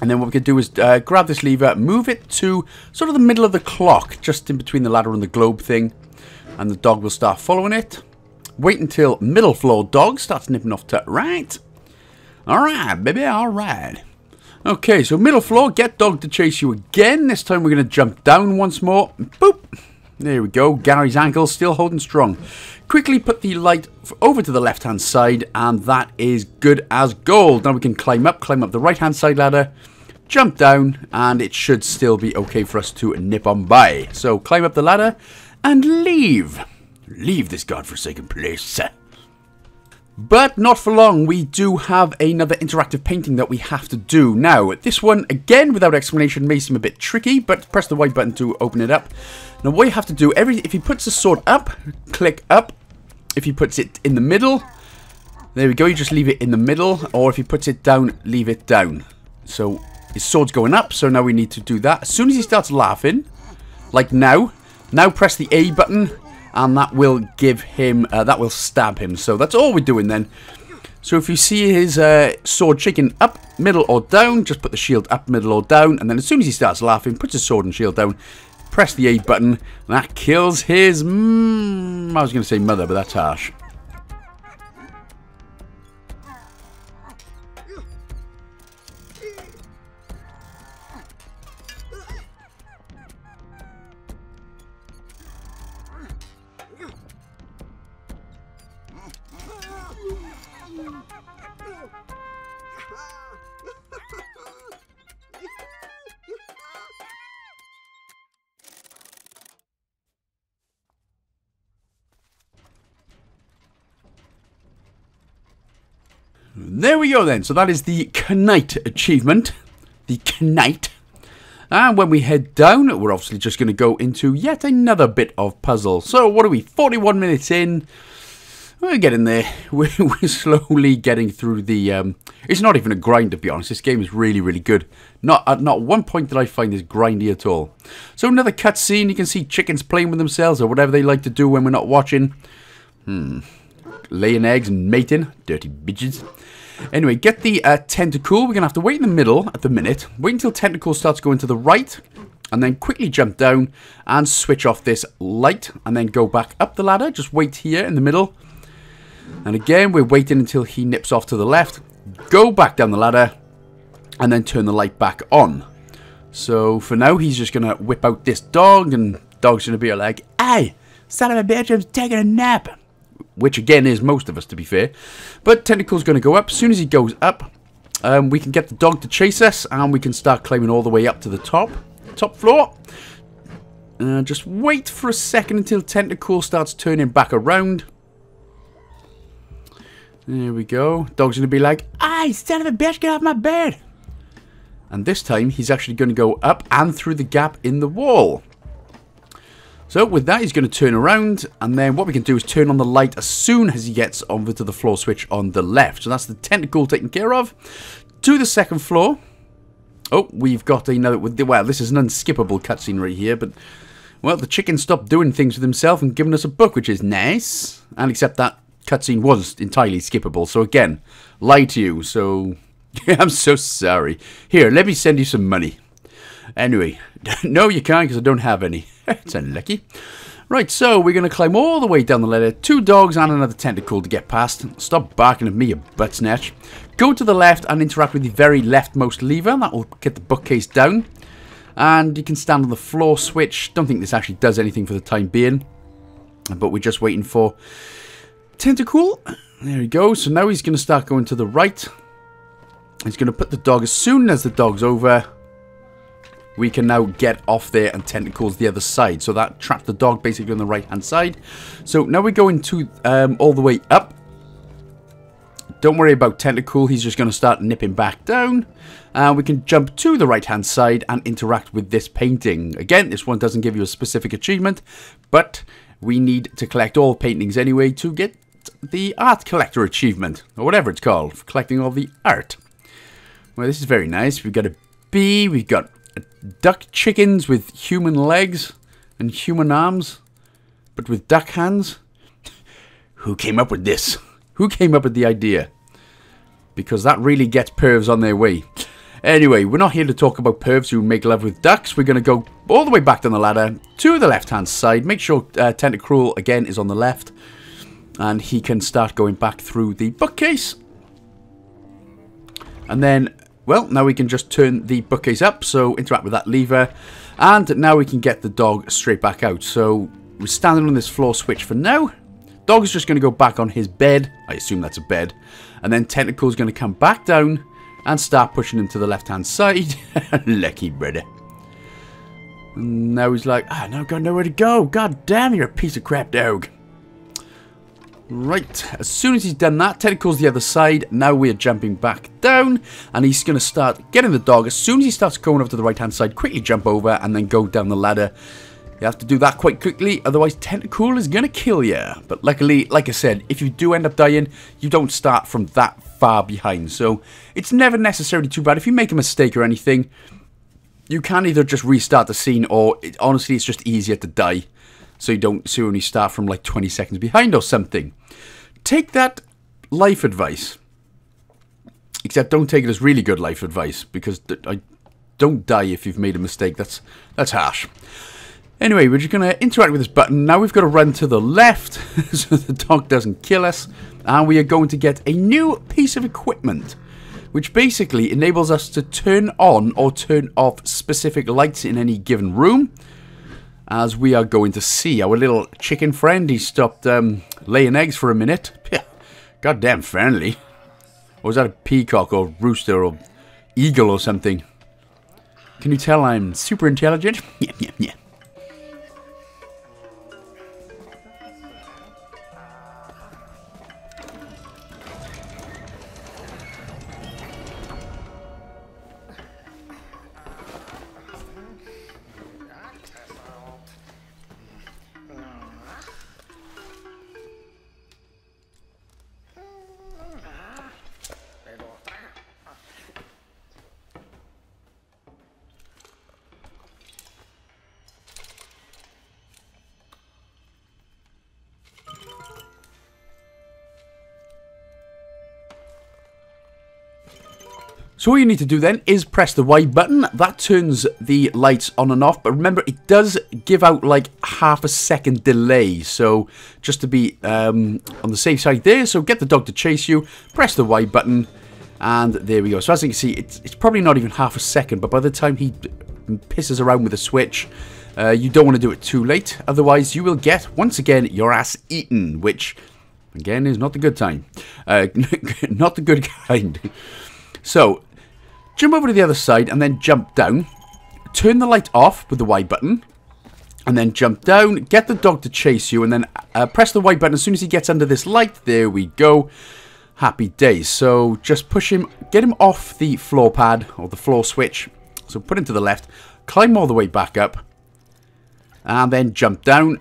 And then what we can do is grab this lever, move it to sort of the middle of the clock, just in between the ladder and the globe thing. And the dog will start following it. Wait until middle floor dog starts nipping off to right. Alright, baby, alright. Okay, so middle floor, get dog to chase you again. This time we're going to jump down once more. Boop. There we go. Gary's ankle still holding strong. Quickly put the light over to the left-hand side, and that is good as gold. Now we can climb up the right-hand side ladder, jump down, and it should still be okay for us to nip on by. So climb up the ladder and leave. Leave this godforsaken place. But not for long, we do have another interactive painting that we have to do. Now, this one, again, without explanation, may seem a bit tricky, but press the Y button to open it up. Now, what you have to do, if he puts the sword up, click up. If he puts it in the middle, there we go, you just leave it in the middle. Or if he puts it down, leave it down. So, His sword's going up, so now we need to do that. As soon as he starts laughing, like now press the A button, and that will give him, that will stab him. So that's all we're doing then. So if you see his sword shaking up, middle, or down, just put the shield up, middle, or down. And then as soon as he starts laughing, put his sword and shield down, press the A button, and that kills his... I was going to say mother, but that's harsh. There we go then, so that is the Knight achievement, the Knight. And when we head down, we're obviously just going to go into yet another bit of puzzle. So what are we, 41 minutes in? We're getting there. We're slowly getting through the... it's not even a grind, to be honest. This game is really, really good. Not one point did I find this grindy at all. So another cutscene. You can see chickens playing with themselves or whatever they like to do when we're not watching. Laying eggs and mating. Dirty bitches. Anyway, get the tentacle. We're going to have to wait in the middle at the minute. Wait until tentacle starts going to the right. And then quickly jump down and switch off this light. And then go back up the ladder. Just wait here in the middle. And again, we're waiting until he nips off to the left. Go back down the ladder. And then turn the light back on. So for now, he's just going to whip out this dog. And dog's going to be like, "Hey, son of a bitch, I'm taking a nap." Which again is most of us, to be fair. But tentacle's going to go up. As soon as he goes up, we can get the dog to chase us, and we can start climbing all the way up to the top floor. Just wait for a second until tentacle starts turning back around. There we go. Dog's going to be like, "Aye, son of a bitch, get off my bed!" And this time, he's actually going to go up and through the gap in the wall. So with that, he's going to turn around, and then what we can do is turn on the light as soon as he gets over to the floor switch on the left. So that's the tentacle taken care of. To the second floor. Oh, we've got another... Well, this is an unskippable cutscene right here, but... Well, the chicken stopped doing things with himself and giving us a book, which is nice. And except that cutscene was entirely skippable, so again, lied to you, so... I'm so sorry. Here, let me send you some money. Anyway, no you can't because I don't have any. It's unlucky. Right, so we're going to climb all the way down the ladder. Two dogs and another tentacle to get past. Stop barking at me, you butt snatch. Go to the left and interact with the very leftmost lever. That will get the bookcase down. And you can stand on the floor switch. Don't think this actually does anything for the time being. But we're just waiting for tentacle. There we go. So now he's going to start going to the right. He's going to put the dog as soon as the dog's over. We can now get off there and tentacles the other side. So that trapped the dog basically on the right-hand side. So now we're going to all the way up. Don't worry about tentacle. He's just going to start nipping back down. And we can jump to the right-hand side and interact with this painting. Again, this one doesn't give you a specific achievement. But we need to collect all paintings anyway to get the art collector achievement. Or whatever it's called. For collecting all the art. Well, this is very nice. We've got a bee. We've got... duck chickens with human legs and human arms, but with duck hands. Who came up with this? Who came up with the idea? Because that really gets pervs on their way. Anyway, we're not here to talk about pervs who make love with ducks. We're going to go all the way back down the ladder to the left-hand side. Make sure Tentacruel, again, is on the left. And he can start going back through the bookcase. And then... well, now we can just turn the bookcase up, so interact with that lever. And now we can get the dog straight back out. So we're standing on this floor switch for now. Dog's just going to go back on his bed. I assume that's a bed. And then Tentacle's going to come back down and start pushing him to the left-hand side. Lucky brother. And now he's like, "Ah, now I've got nowhere to go. God damn, you're a piece of crap dog." Right, as soon as he's done that, tentacle's the other side. Now we're jumping back down, and he's going to start getting the dog. As soon as he starts going over to the right-hand side, quickly jump over and then go down the ladder. You have to do that quite quickly, otherwise tentacle is going to kill you. But luckily, like I said, if you do end up dying, you don't start from that far behind. So it's never necessarily too bad. If you make a mistake or anything, you can either just restart the scene, or honestly, it's just easier to die. So you don't, so you only start from like 20 seconds behind or something. Take that life advice. Except don't take it as really good life advice, because I don't die if you've made a mistake. That's harsh. Anyway, we're just going to interact with this button. Now we've got to run to the left so the dog doesn't kill us. And we are going to get a new piece of equipment, which basically enables us to turn on or turn off specific lights in any given room. As we are going to see, our little chicken friend, he stopped laying eggs for a minute. Goddamn friendly. Or was that a peacock or rooster or eagle or something? Can you tell I'm super intelligent? Yeah, yeah, yeah. So all you need to do then is press the Y button. That turns the lights on and off, but remember it does give out like half a second delay, so just to be on the safe side there. So get the dog to chase you, press the Y button, and there we go. So as you can see, it's probably not even half a second, but by the time he pisses around with the switch, you don't want to do it too late, otherwise you will get, once again, your ass eaten, which again is not the good time, not the good kind. So jump over to the other side and then jump down. Turn the light off with the Y button. And then jump down. Get the dog to chase you. And then press the Y button as soon as he gets under this light. There we go. Happy days. So just push him. Get him off the floor pad or the floor switch. So put him to the left. Climb all the way back up. And then jump down.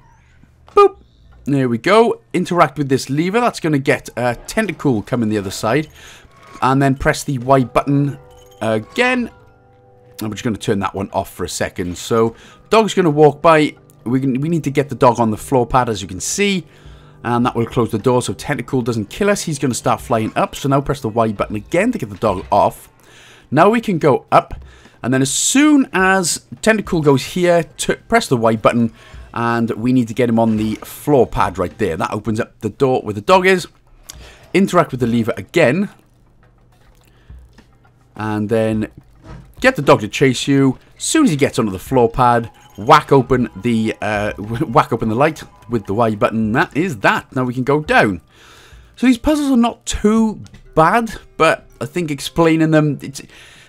Boop. There we go. Interact with this lever. That's going to get a tentacle coming the other side. And then press the Y button. Again, I'm just going to turn that one off for a second. So, dog's going to walk by. We need to get the dog on the floor pad, as you can see. And that will close the door, so tentacle doesn't kill us. He's going to start flying up. So now press the Y button again to get the dog off. Now we can go up. And then as soon as tentacle goes here, press the Y button. And we need to get him on the floor pad right there. That opens up the door where the dog is. Interact with the lever again. And then get the dog to chase you. As soon as he gets onto the floor pad, whack open the light with the Y button. That is that. Now we can go down. So these puzzles are not too bad, but I think explaining them,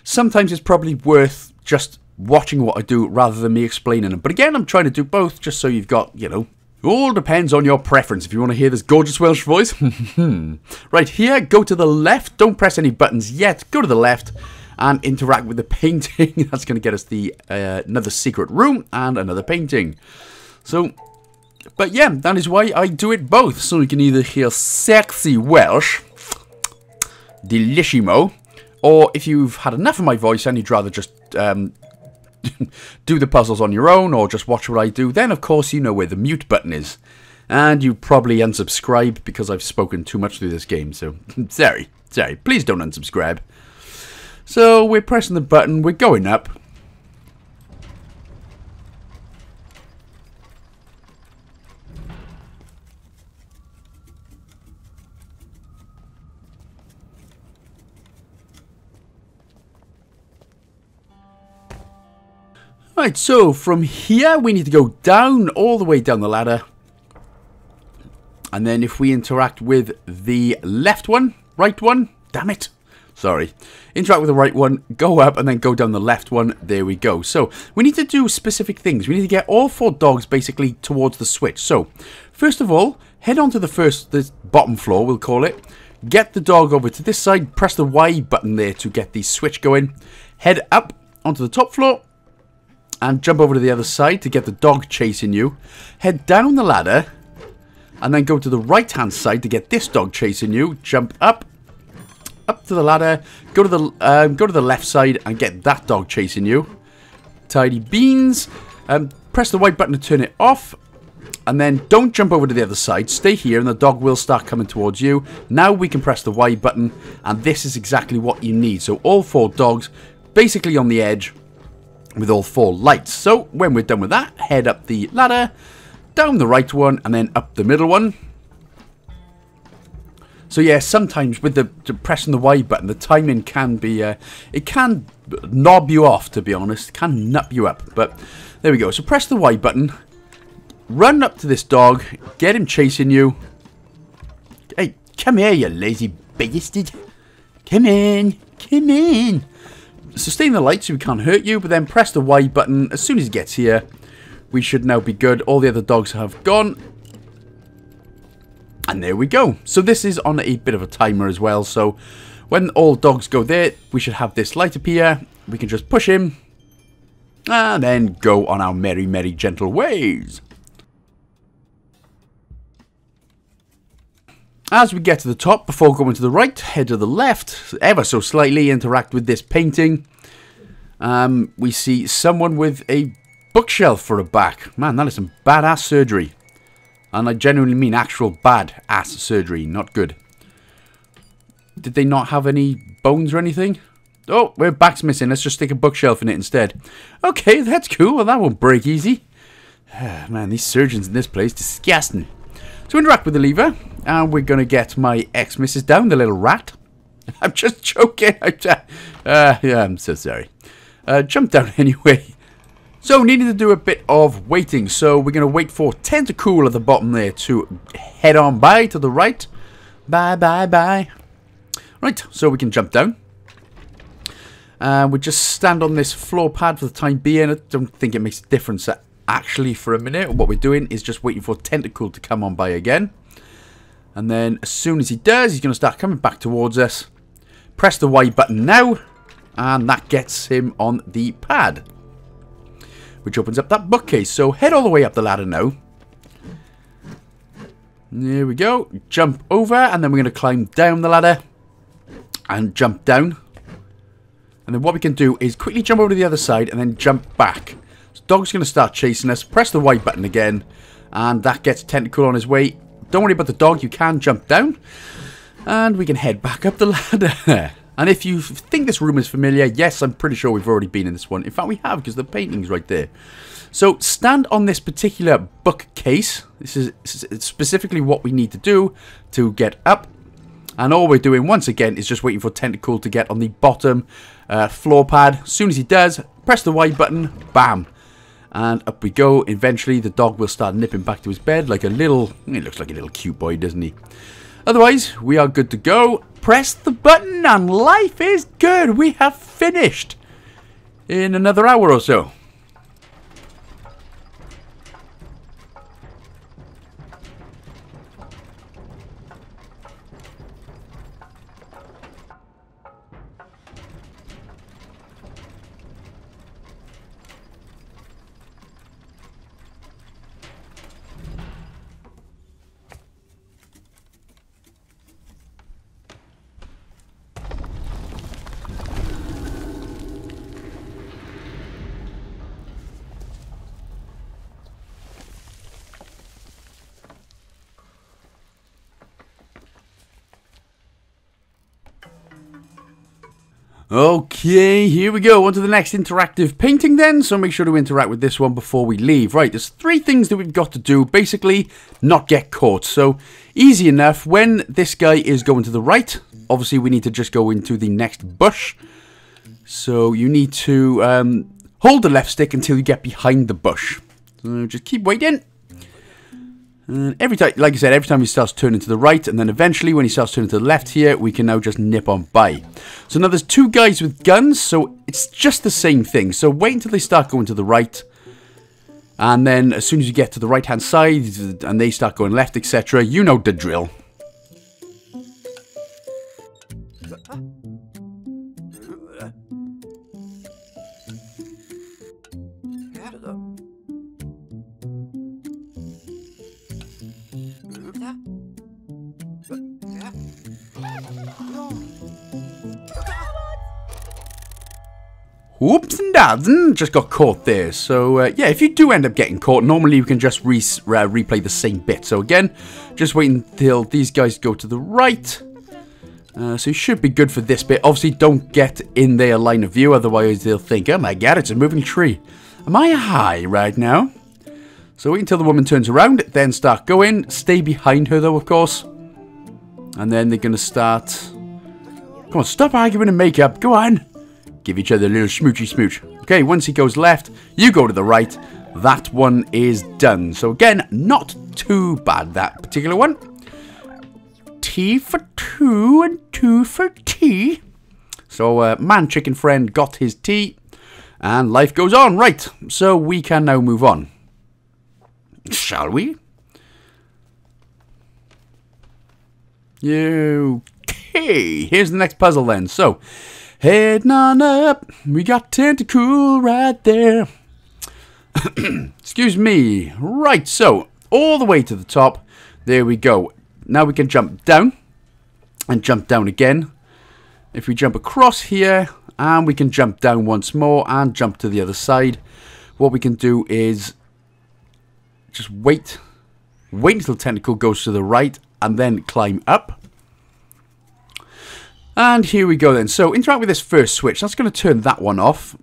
sometimes it's probably worth just watching what I do rather than me explaining them. But again, I'm trying to do both, just so you've got, you know, it all depends on your preference. If you want to hear this gorgeous Welsh voice. Right here, go to the left. Don't press any buttons yet. Go to the left and interact with the painting. That's going to get us the another secret room and another painting. So, but yeah, that is why I do it both. So you can either hear sexy Welsh, delishimo, or if you've had enough of my voice and you'd rather just do the puzzles on your own or just watch what I do, then of course you know where the mute button is. And you probably unsubscribe because I've spoken too much through this game, so sorry, please don't unsubscribe. So we're pressing the button, we're going up. Right, so from here we need to go down, all the way down the ladder. And then if we interact with the left one, right one, damn it, sorry. Interact with the right one, go up and then go down the left one, there we go. So we need to do specific things. We need to get all four dogs basically towards the switch. So first of all, head on to the bottom floor, we'll call it. Get the dog over to this side, press the Y button there to get the switch going. Head up onto the top floor. And jump over to the other side to get the dog chasing you. Head down the ladder. And then go to the right-hand side to get this dog chasing you. Jump up. up to the ladder, go to the left side and get that dog chasing you. Tidy beans. Press the white button to turn it off. And then don't jump over to the other side. Stay here and the dog will start coming towards you. Now we can press the Y button. And this is exactly what you need. So all four dogs basically on the edge with all four lights. So when we're done with that, head up the ladder, down the right one, and then up the middle one. So yeah, sometimes with the pressing the Y button, the timing can be... it can knob you off, to be honest. It can nut you up. But there we go. So press the Y button. Run up to this dog, get him chasing you. Hey, come here, you lazy bastard. Come in, come in. Sustain the light so we can't hurt you, but then press the Y button. As soon as he gets here, we should now be good. All the other dogs have gone. And there we go. So this is on a bit of a timer as well. So when all dogs go there, we should have this light appear. We can just push him. And then go on our merry, merry, gentle ways. As we get to the top, before going to the right, head to the left, ever so slightly, interact with this painting. We see someone with a bookshelf for a back. Man, that is some badass surgery. And I genuinely mean actual badass surgery, not good. Did they not have any bones or anything? Oh, our back's missing. Let's just stick a bookshelf in it instead. Okay, that's cool. Well, that won't break easy. Man, these surgeons in this place, disgusting. So interact with the lever, and we're going to get my ex-missus down, the little rat. I'm just joking. Yeah, I'm so sorry. Jump down anyway. So needing to do a bit of waiting. So we're going to wait for Tentacool at the bottom there to head on by to the right. Bye, bye, bye. Right, so we can jump down. We just stand on this floor pad for the time being. I don't think it makes a difference at all. Actually, for a minute, what we're doing is just waiting for Tentacool to come on by again. And then, as soon as he does, he's going to start coming back towards us. Press the Y button now, and that gets him on the pad. Which opens up that bookcase. So, head all the way up the ladder now. There we go. Jump over, and then we're going to climb down the ladder. And jump down. And then what we can do is quickly jump over to the other side, and then jump back. Dog's going to start chasing us. Press the Y button again. And that gets Tentacool on his way. Don't worry about the dog. You can jump down. And we can head back up the ladder. And if you think this room is familiar, yes, I'm pretty sure we've already been in this one. In fact, we have because the painting's right there. So stand on this particular bookcase. This is specifically what we need to do to get up. And all we're doing, once again, is just waiting for Tentacool to get on the bottom floor pad. As soon as he does, press the Y button. Bam. And up we go. Eventually, the dog will start nipping back to his bed like a little... He looks like a little cute boy, doesn't he? Otherwise, we are good to go. Press the button and life is good. We have finished in another hour or so. Okay, here we go. On to the next interactive painting then. So make sure to interact with this one before we leave. Right, there's three things that we've got to do. Basically, not get caught. So, easy enough. When this guy is going to the right, obviously we need to just go into the next bush. So, you need to hold the left stick until you get behind the bush. So, just keep waiting. And every time, like I said, every time he starts turning to the right, and then eventually when he starts turning to the left here, we can now just nip on by. So now there's two guys with guns, so it's just the same thing. So wait until they start going to the right, and then as soon as you get to the right-hand side, and they start going left, etc., you know the drill. No. whoops and dads, and just got caught there. So yeah, if you do end up getting caught, normally you can just replay the same bit. So again, just wait until these guys go to the right. So you should be good for this bit. Obviously, don't get in their line of view, otherwise they'll think, oh my god, it's a moving tree. Am I high right now? So wait until the woman turns around, then start going. Stay behind her though, of course. And then they're going to start... Come on, stop arguing and make up. Go on. Give each other a little smoochy smooch. Okay, once he goes left, you go to the right. That one is done. So again, not too bad, that particular one. T for two and two for tea. So man, chicken friend got his tea. And life goes on. Right, so we can now move on. Shall we? Okay, here's the next puzzle then. So, heading on up. We got Tentacool right there. Excuse me. Right, so, all the way to the top. There we go. Now we can jump down. And jump down again. If we jump across here, and we can jump down once more, and jump to the other side. What we can do is... just wait until Tentacle goes to the right, and then climb up. And here we go then. So interact with this first switch. That's going to turn that one off.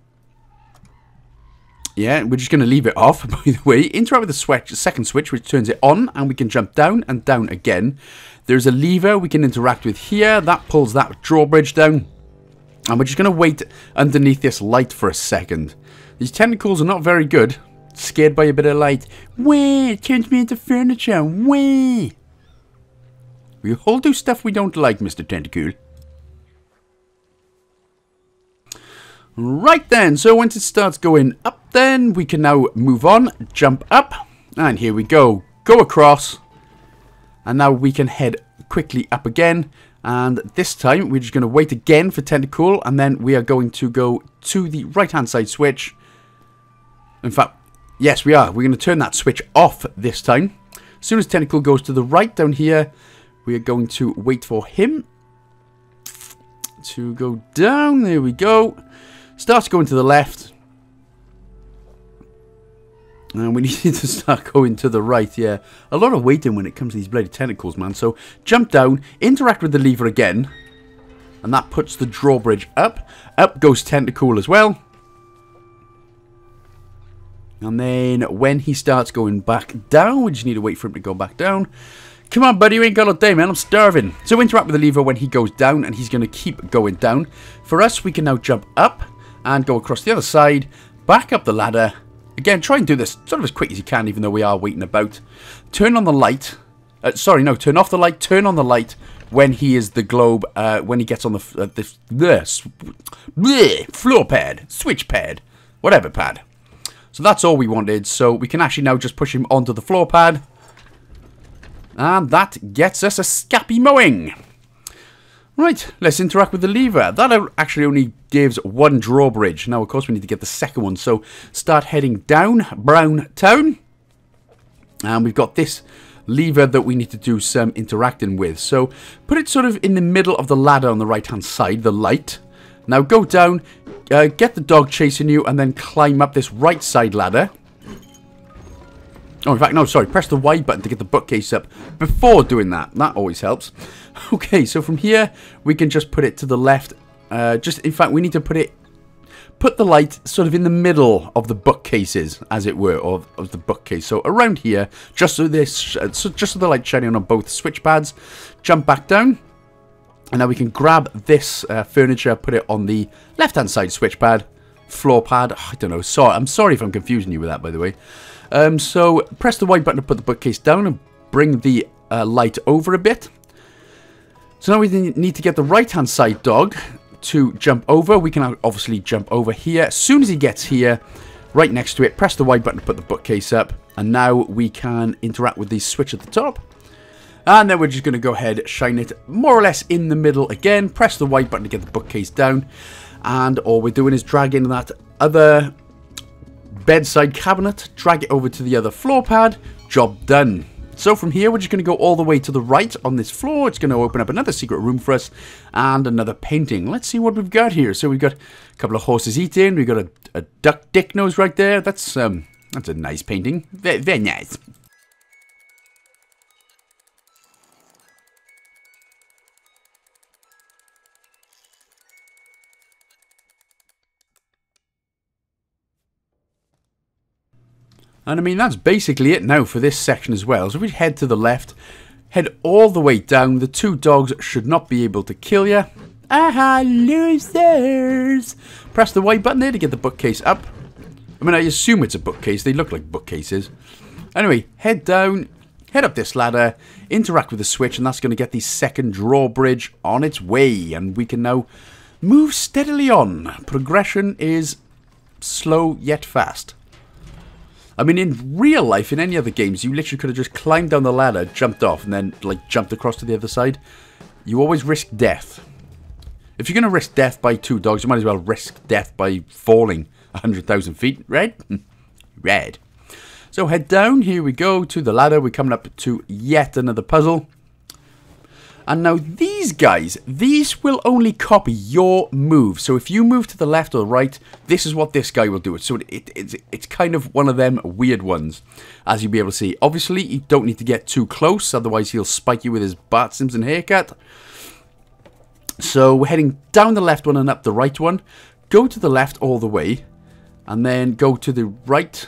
Yeah, we're just going to leave it off, by the way. Interact with the second switch, which turns it on, and we can jump down and down again. There's a lever we can interact with here. That pulls that drawbridge down. And we're just going to wait underneath this light for a second. These tentacles are not very good. Scared by a bit of light. Whee! It turns me into furniture. Whee! We all do stuff we don't like, Mr. Tentacool. Right then. So once it starts going up then, we can now move on. Jump up. And here we go. Go across. And now we can head quickly up again. And this time, we're just going to wait again for Tentacool. And then we are going to go to the right-hand side switch. In fact... yes, we are. We're going to turn that switch off this time. As soon as Tentacle goes to the right down here, we are going to wait for him to go down. There we go. Starts going to the left. And we need to start going to the right, yeah. A lot of waiting when it comes to these bloody tentacles, man. So jump down, interact with the lever again. And that puts the drawbridge up. Up goes Tentacle as well. And then when he starts going back down, we just need to wait for him to go back down. Come on, buddy, you ain't got all day, man. I'm starving. So interact with the lever when he goes down, and he's going to keep going down. For us, we can now jump up and go across the other side, back up the ladder. Again, try and do this sort of as quick as you can, even though we are waiting about. Turn on the light. Sorry, no, turn off the light. Turn on the light when he is the globe, when he gets on the floor pad, switch pad, whatever pad. So that's all we wanted, so we can actually now just push him onto the floor pad. And that gets us a scappy mowing. Right, let's interact with the lever. That actually only gives one drawbridge. Now, of course, we need to get the second one. So start heading down Brown Town. And we've got this lever that we need to do some interacting with. So put it sort of in the middle of the ladder on the right-hand side, the light. Now go down, get the dog chasing you, and then climb up this right side ladder. Oh, in fact, no, sorry. Press the Y button to get the bookcase up before doing that. That always helps. Okay, so from here, we can just put it to the left. In fact, we need to put the light sort of in the middle of the bookcases, as it were, or of the bookcase. So around here, just so the light shining on both switch pads. Jump back down. And now we can grab this furniture, put it on the left-hand side switch pad, floor pad. Oh, I don't know. Sorry, I'm sorry if I'm confusing you with that, by the way. So press the Y button to put the bookcase down and bring the light over a bit. So now we need to get the right-hand side dog to jump over. We can obviously jump over here. As soon as he gets here, right next to it, press the Y button to put the bookcase up. And now we can interact with the switch at the top. And then we're just going to go ahead, shine it more or less in the middle again. Press the Y button to get the bookcase down. And all we're doing is dragging that other bedside cabinet. Drag it over to the other floor pad. Job done. So from here, we're just going to go all the way to the right on this floor. It's going to open up another secret room for us and another painting. Let's see what we've got here. So we've got a couple of horses eating. We've got a duck dick nose right there. That's a nice painting. Very, very nice. And I mean, that's basically it now for this section as well. So if we head to the left, head all the way down. The two dogs should not be able to kill you. Aha, losers! Press the Y button there to get the bookcase up. I mean, I assume it's a bookcase. They look like bookcases. Anyway, head down, head up this ladder, interact with the switch, and that's going to get the second drawbridge on its way. And we can now move steadily on. Progression is slow yet fast. I mean, in real life, in any other games, you literally could have just climbed down the ladder, jumped off, and then, like, jumped across to the other side. You always risk death. If you're going to risk death by two dogs, you might as well risk death by falling 100,000 feet. Red? Red. So head down. Here we go to the ladder. We're coming up to yet another puzzle. And now these guys, these will only copy your move. So if you move to the left or right, this is what this guy will do. So it's kind of one of them weird ones, as you'll be able to see. Obviously, you don't need to get too close, otherwise he'll spike you with his Bart Simpson haircut. So we're heading down the left one and up the right one. Go to the left all the way, and then go to the right.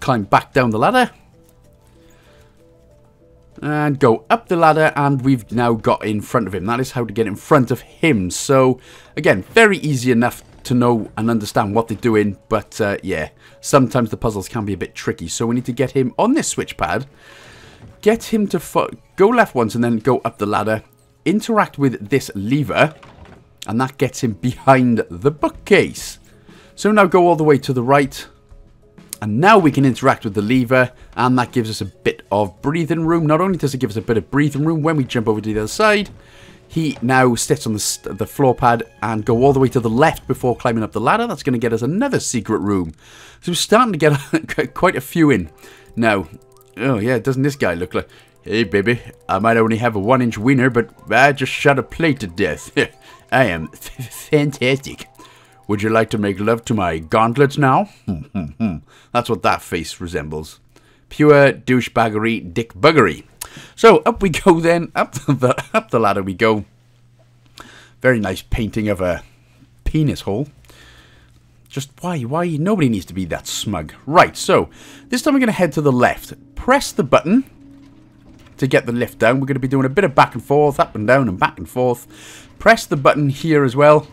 Climb back down the ladder. And go up the ladder, and we've now got in front of him. That is how to get in front of him. So, again, very easy enough to know and understand what they're doing. But, yeah, sometimes the puzzles can be a bit tricky. So we need to get him on this switch pad. Get him to go left once and then go up the ladder. Interact with this lever, and that gets him behind the bookcase. So now go all the way to the right. And now we can interact with the lever, and that gives us a bit of breathing room. Not only does it give us a bit of breathing room, when we jump over to the other side, he now sits on the floor pad and go all the way to the left before climbing up the ladder. That's going to get us another secret room. So we're starting to get quite a few in. Now, oh yeah, doesn't this guy look like, hey baby, I might only have a 1-inch wiener, but I just shot a plate to death. I am fantastic. Would you like to make love to my gauntlets now? That's what that face resembles. Pure douchebaggery, dick buggery. So up we go then, up the ladder we go. Very nice painting of a penis hole. Just why? Nobody needs to be that smug. Right, so this time we're going to head to the left. Press the button to get the lift down. We're going to be doing a bit of back and forth, up and down and back and forth. Press the button here as well.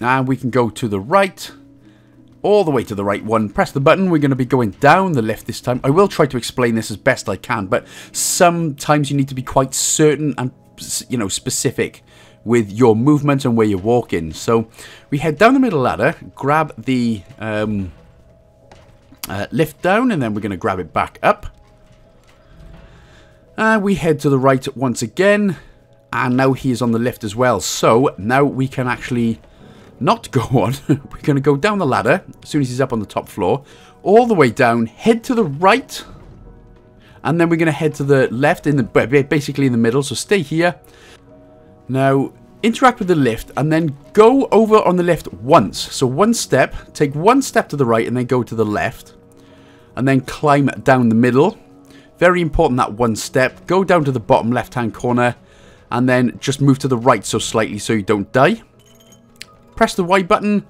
And we can go to the right, all the way to the right one. Press the button. We're going to be going down the lift this time. I will try to explain this as best I can, but sometimes you need to be quite certain and, you know, specific with your movements and where you're walking. So we head down the middle ladder, grab the lift down, and then we're going to grab it back up. And we head to the right once again, and now he is on the lift as well. So now we can actually not go on. We're going to go down the ladder as soon as he's up on the top floor, all the way down, head to the right, and then we're going to head to the left, basically in the middle, so stay here. Now, interact with the lift, and then go over on the lift once. So one step, take one step to the right, and then go to the left, and then climb down the middle. Very important, that one step. Go down to the bottom left-hand corner, and then just move to the right so slightly so you don't die. Press the Y button.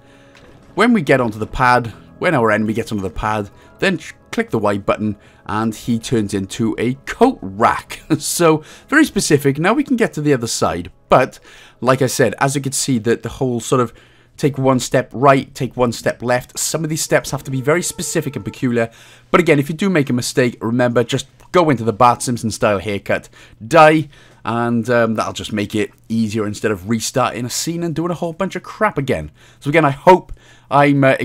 When we get onto the pad, when our enemy gets onto the pad, then click the Y button and he turns into a coat rack. So, very specific. Now we can get to the other side. But, like I said, as you can see, that the whole sort of take one step right, take one step left. Some of these steps have to be very specific and peculiar. But again, if you do make a mistake, remember, just go into the Bart Simpson style haircut. Die. And that'll just make it easier instead of restarting a scene and doing a whole bunch of crap again. So again, I hope I'm trying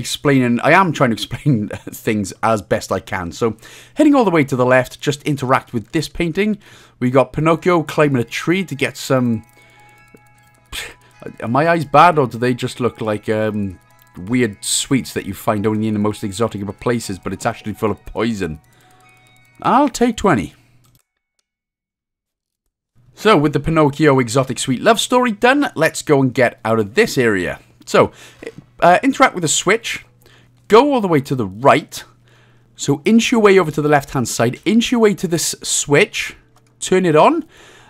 to explain things as best I can. So heading all the way to the left, just interact with this painting. We got Pinocchio climbing a tree to get some... Are my eyes bad, or do they just look like weird sweets that you find only in the most exotic of places, but it's actually full of poison. I'll take 20. So, with the Pinocchio exotic sweet love story done, let's go and get out of this area. So, interact with a switch. Go all the way to the right. So, inch your way over to the left-hand side. Inch your way to this switch. Turn it on.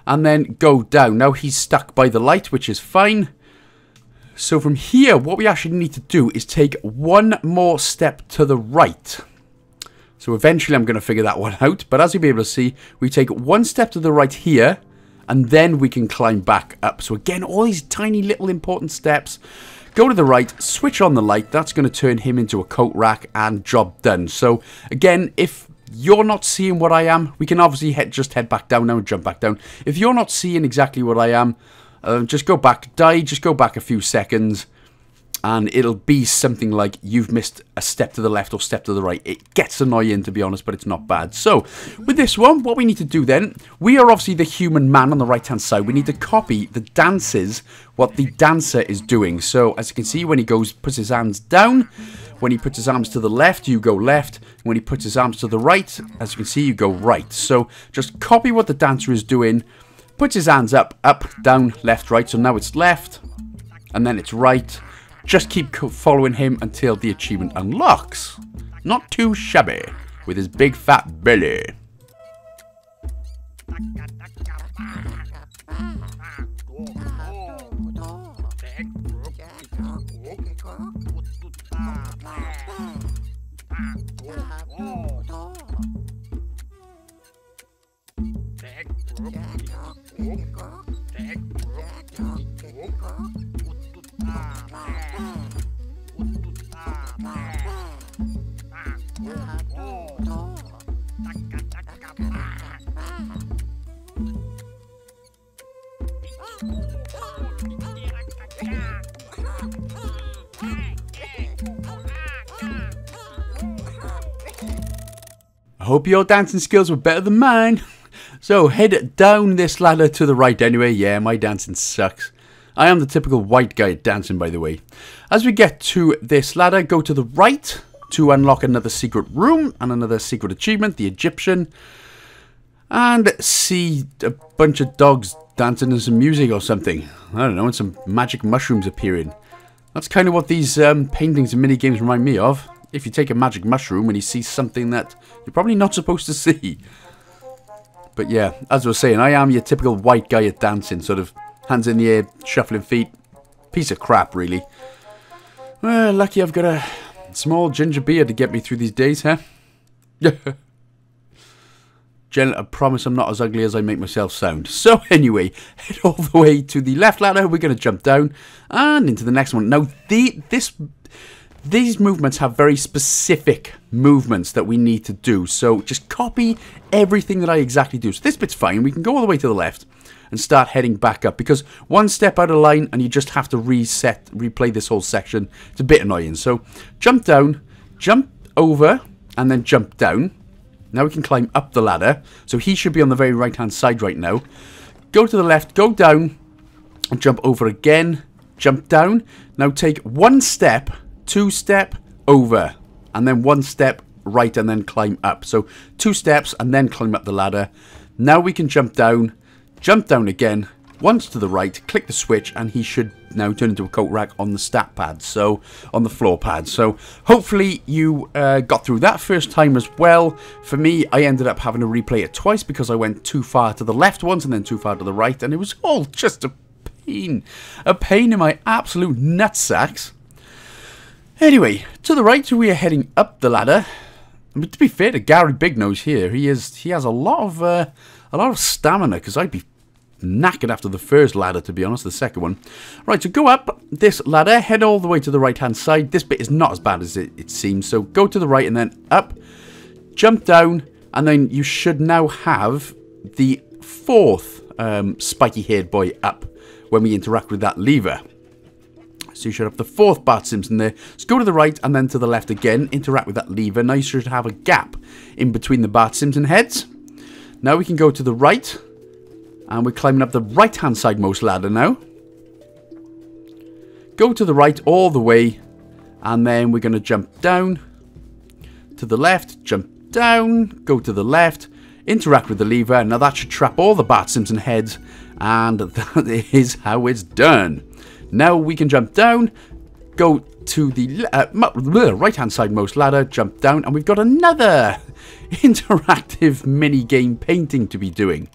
And then go down. Now, he's stuck by the light, which is fine. So, from here, what we actually need to do is take one more step to the right. So, eventually, I'm going to figure that one out. But as you'll be able to see, we take one step to the right here. And then we can climb back up. So again, all these tiny little important steps. Go to the right, switch on the light. That's going to turn him into a coat rack and job done. So again, if you're not seeing what I am, we can obviously just head back down now and jump back down. If you're not seeing exactly what I am, just go back, die, just go back a few seconds. And it'll be something like you've missed a step to the left or step to the right. It gets annoying, to be honest, but it's not bad. So, with this one, what we need to do then, we are obviously the human man on the right-hand side. We need to copy the dances, what the dancer is doing. So, as you can see, when he goes, puts his hands down. When he puts his arms to the left, you go left. When he puts his arms to the right, as you can see, you go right. So, just copy what the dancer is doing. Puts his hands up, up, down, left, right. So, now it's left, and then it's right. Just keep following him until the achievement unlocks. Not too shabby, with his big fat belly. I hope your dancing skills were better than mine. So head down this ladder to the right anyway. Yeah, my dancing sucks. I am the typical white guy at dancing, by the way. As we get to this ladder, go to the right to unlock another secret room and another secret achievement, the Egyptian. And see a bunch of dogs dancing and some music or something. I don't know, and some magic mushrooms appearing. That's kind of what these paintings and minigames remind me of. If you take a magic mushroom and you see something that you're probably not supposed to see. But yeah, as I was saying, I am your typical white guy at dancing, sort of hands in the air, shuffling feet. Piece of crap, really. Well, lucky I've got a small ginger beer to get me through these days, huh? Jen, I promise I'm not as ugly as I make myself sound. So anyway, head all the way to the left ladder. We're going to jump down and into the next one. Now, these movements have very specific movements that we need to do. So just copy everything that I exactly do. So this bit's fine. We can go all the way to the left and start heading back up. Because one step out of line and you just have to replay this whole section. It's a bit annoying. So jump down, jump over, and then jump down. Now we can climb up the ladder. So he should be on the very right-hand side right now. Go to the left, go down, and jump over again. Jump down. Now take one step. Two step over and then one step right and then climb up. So two steps and then climb up the ladder. Now we can jump down again, once to the right, click the switch and he should now turn into a coat rack on the stat pad, so on the floor pad. So hopefully you got through that first time as well. For me, I ended up having to replay it twice because I went too far to the left once and then too far to the right and it was all just a pain in my absolute nutsacks. Anyway, to the right, we are heading up the ladder. I mean, to be fair to Gary Big Nose here, he has a lot of stamina because I'd be knackered after the first ladder, to be honest, the second one. Right, so go up this ladder, head all the way to the right-hand side. This bit is not as bad as it seems, so go to the right and then up, jump down, and then you should now have the fourth spiky-haired boy up when we interact with that lever. So you should have the fourth Bart Simpson there. Let's go to the right and then to the left again. Interact with that lever. Now you should have a gap in between the Bart Simpson heads. Now we can go to the right. And we're climbing up the right-hand side most ladder now. Go to the right all the way. and then we're going to jump down to the left, jump down, go to the left, interact with the lever. Now that should trap all the Bart Simpson heads, and that is how it's done. Now we can jump down, go to the right hand side most ladder, jump down, and we've got another interactive mini game painting to be doing.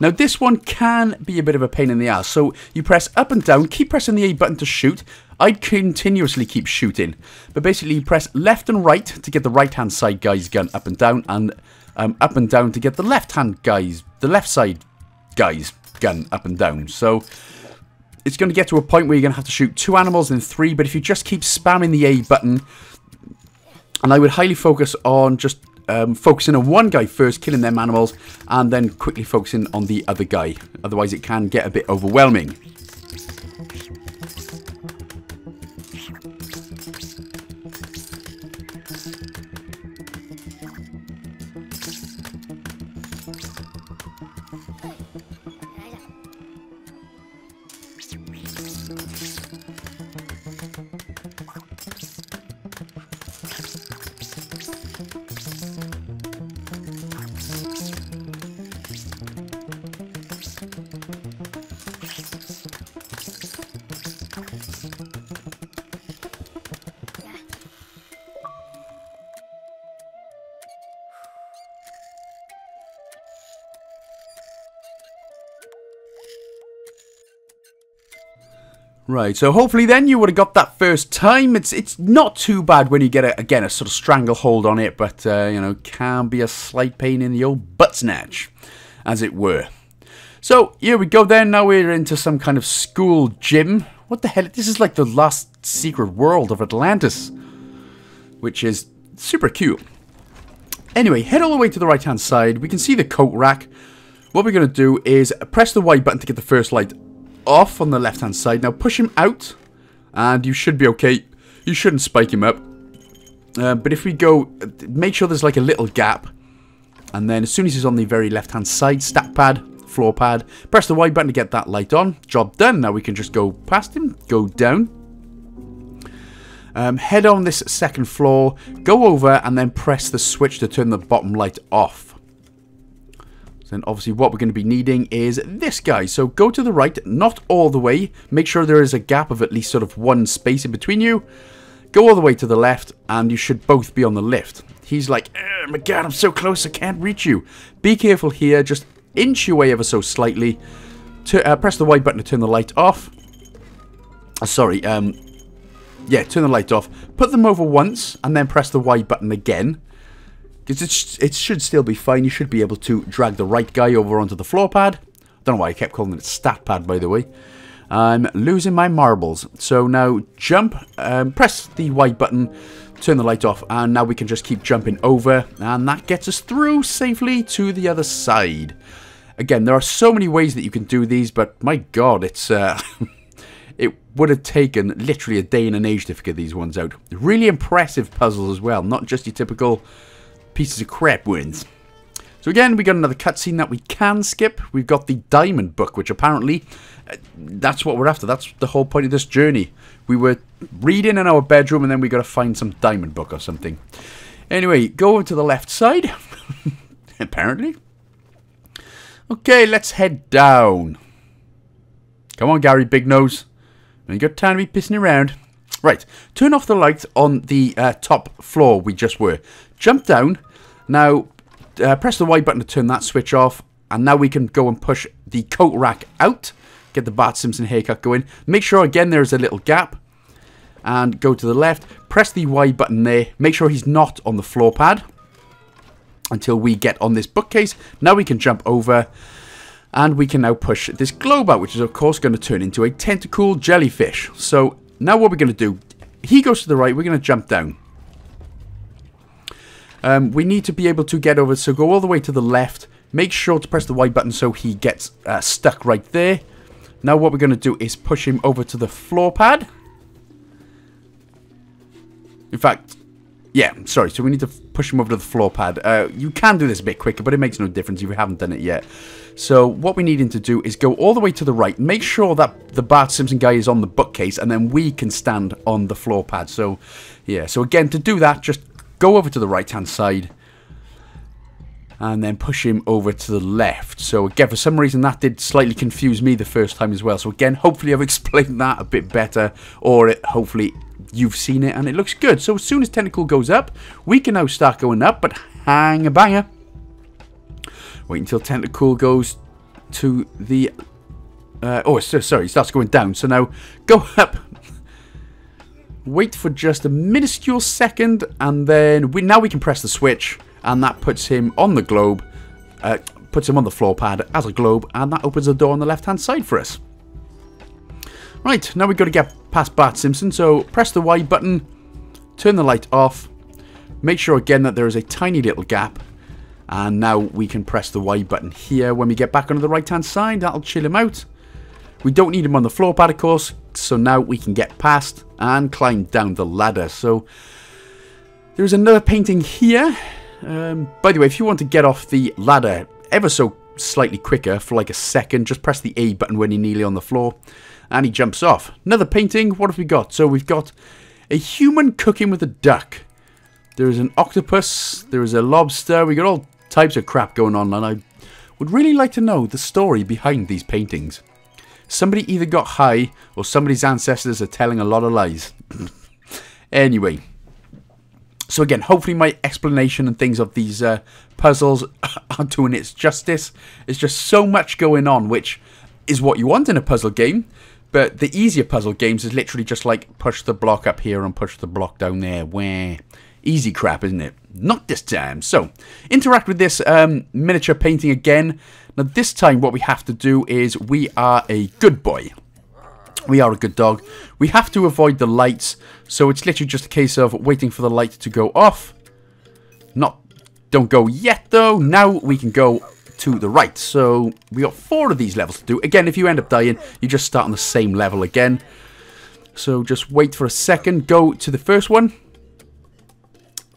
Now this one can be a bit of a pain in the ass, so you press up and down, keep pressing the A button to shoot. I'd continuously keep shooting, but basically you press left and right to get the right hand side guy's gun up and down, and up and down to get the left hand guy's, the left side guy's gun up and down. So it's going to get to a point where you're going to have to shoot 2 animals in 3, but if you just keep spamming the A button, and I would highly focus on just focusing on one guy first, killing them animals, and then quickly focusing on the other guy. Otherwise it can get a bit overwhelming. Right, so hopefully then you would have got that first time. It's not too bad when you get, again, a sort of stranglehold on it, but, you know, can be a slight pain in the old butt snatch, as it were. So, here we go then. Now we're into some kind of school gym. What the hell? This is like the last secret world of Atlantis, which is super cute. Anyway, head all the way to the right-hand side. We can see the coat rack. What we're going to do is press the Y button to get the first light off on the left hand side. Now push him out and you should be okay. You shouldn't spike him up, but if we go, make sure there's like a little gap, and then as soon as he's on the very left hand side, stat pad, floor pad, press the Y button to get that light on. Job done. Now we can just go past him, go down, head on this second floor, go over, and then press the switch to turn the bottom light off. Then obviously what we're going to be needing is this guy. So go to the right, not all the way. Make sure there is a gap of at least sort of 1 space in between you. Go all the way to the left, and you should both be on the lift. He's like, oh my god, I'm so close, I can't reach you. Be careful here, just inch your way ever so slightly. Press the Y button to turn the light off. Turn the light off. Put them over once, and then press the Y button again. Because it should still be fine. You should be able to drag the right guy over onto the floor pad. Don't know why I kept calling it stat pad, by the way. I'm losing my marbles. So now jump, press the Y button, turn the light off, and now we can just keep jumping over. And that gets us through safely to the other side. Again, there are so many ways that you can do these, but my god, it's... It would have taken literally a day and an age to figure these ones out. Really impressive puzzles as well, not just your typical... pieces of crap wins. So again, we got another cutscene that we can skip. We've got the diamond book, which apparently that's what we're after. That's the whole point of this journey. We were reading in our bedroom, and then we got to find some diamond book or something. Anyway, go over to the left side. Apparently. Okay, let's head down. Come on, Gary Big Nose. Ain't got time to be pissing around. Right, turn off the light on the top floor we just were. Jump down. Now, press the Y button to turn that switch off. And now we can go and push the coat rack out. Get the Bart Simpson haircut going. Make sure, again, there is a little gap. And go to the left. Press the Y button there. Make sure he's not on the floor pad. Until we get on this bookcase. Now we can jump over. And we can now push this globe out, which is, of course, going to turn into a tentacle jellyfish. So... now what we're going to do, he goes to the right, we're going to jump down. We need to be able to get over, so go all the way to the left. Make sure to press the Y button so he gets stuck right there. Now what we're going to do is push him over to the floor pad. In fact, Yeah, sorry, so we need to push them over to the floor pad. You can do this a bit quicker, but it makes no difference if you haven't done it yet. So what we need to do is go all the way to the right. Make sure that the Bart Simpson guy is on the bookcase, and then we can stand on the floor pad. So, yeah. So again, to do that, just go over to the right-hand side, and then push him over to the left. So again, for some reason, that did slightly confuse me the first time as well. So again, hopefully I've explained that a bit better, or hopefully you've seen it and it looks good. So as soon as Tentacle goes up, we can now start going up, but hang a banger. Wait until Tentacle goes to the... oh, sorry, it starts going down. So now, go up. Wait for just a minuscule second, and then now we can press the switch, and that puts him on the globe, puts him on the floor pad as a globe, and that opens the door on the left-hand side for us. Right, now we've got to get past Bart Simpson, so press the Y button, turn the light off, make sure again that there is a tiny little gap, and now we can press the Y button here when we get back onto the right-hand side. That'll chill him out. We don't need him on the floor pad, of course, so now we can get past and climb down the ladder. So, there's another painting here. By the way, if you want to get off the ladder ever so slightly quicker for like a second, just press the A button when you're nearly on the floor. And he jumps off. Another painting. What have we got? So we've got a human cooking with a duck. There is an octopus. There is a lobster. We got all types of crap going on. And I would really like to know the story behind these paintings. Somebody either got high or somebody's ancestors are telling a lot of lies. Anyway. So again, hopefully my explanation and things of these puzzles are doing its justice. It's just so much going on, which is what you want in a puzzle game. But the easier puzzle games is literally just like push the block up here and push the block down there. Where easy crap, isn't it? Not this time. So interact with this miniature painting again. Now this time what we have to do is we are a good boy. We are a good dog. We have to avoid the lights. So it's literally just a case of waiting for the light to go off. Don't go yet though. Now we can go to the right. So we got 4 of these levels to do. Again, if you end up dying, you just start on the same level again. So just wait for a second. Go to the first one.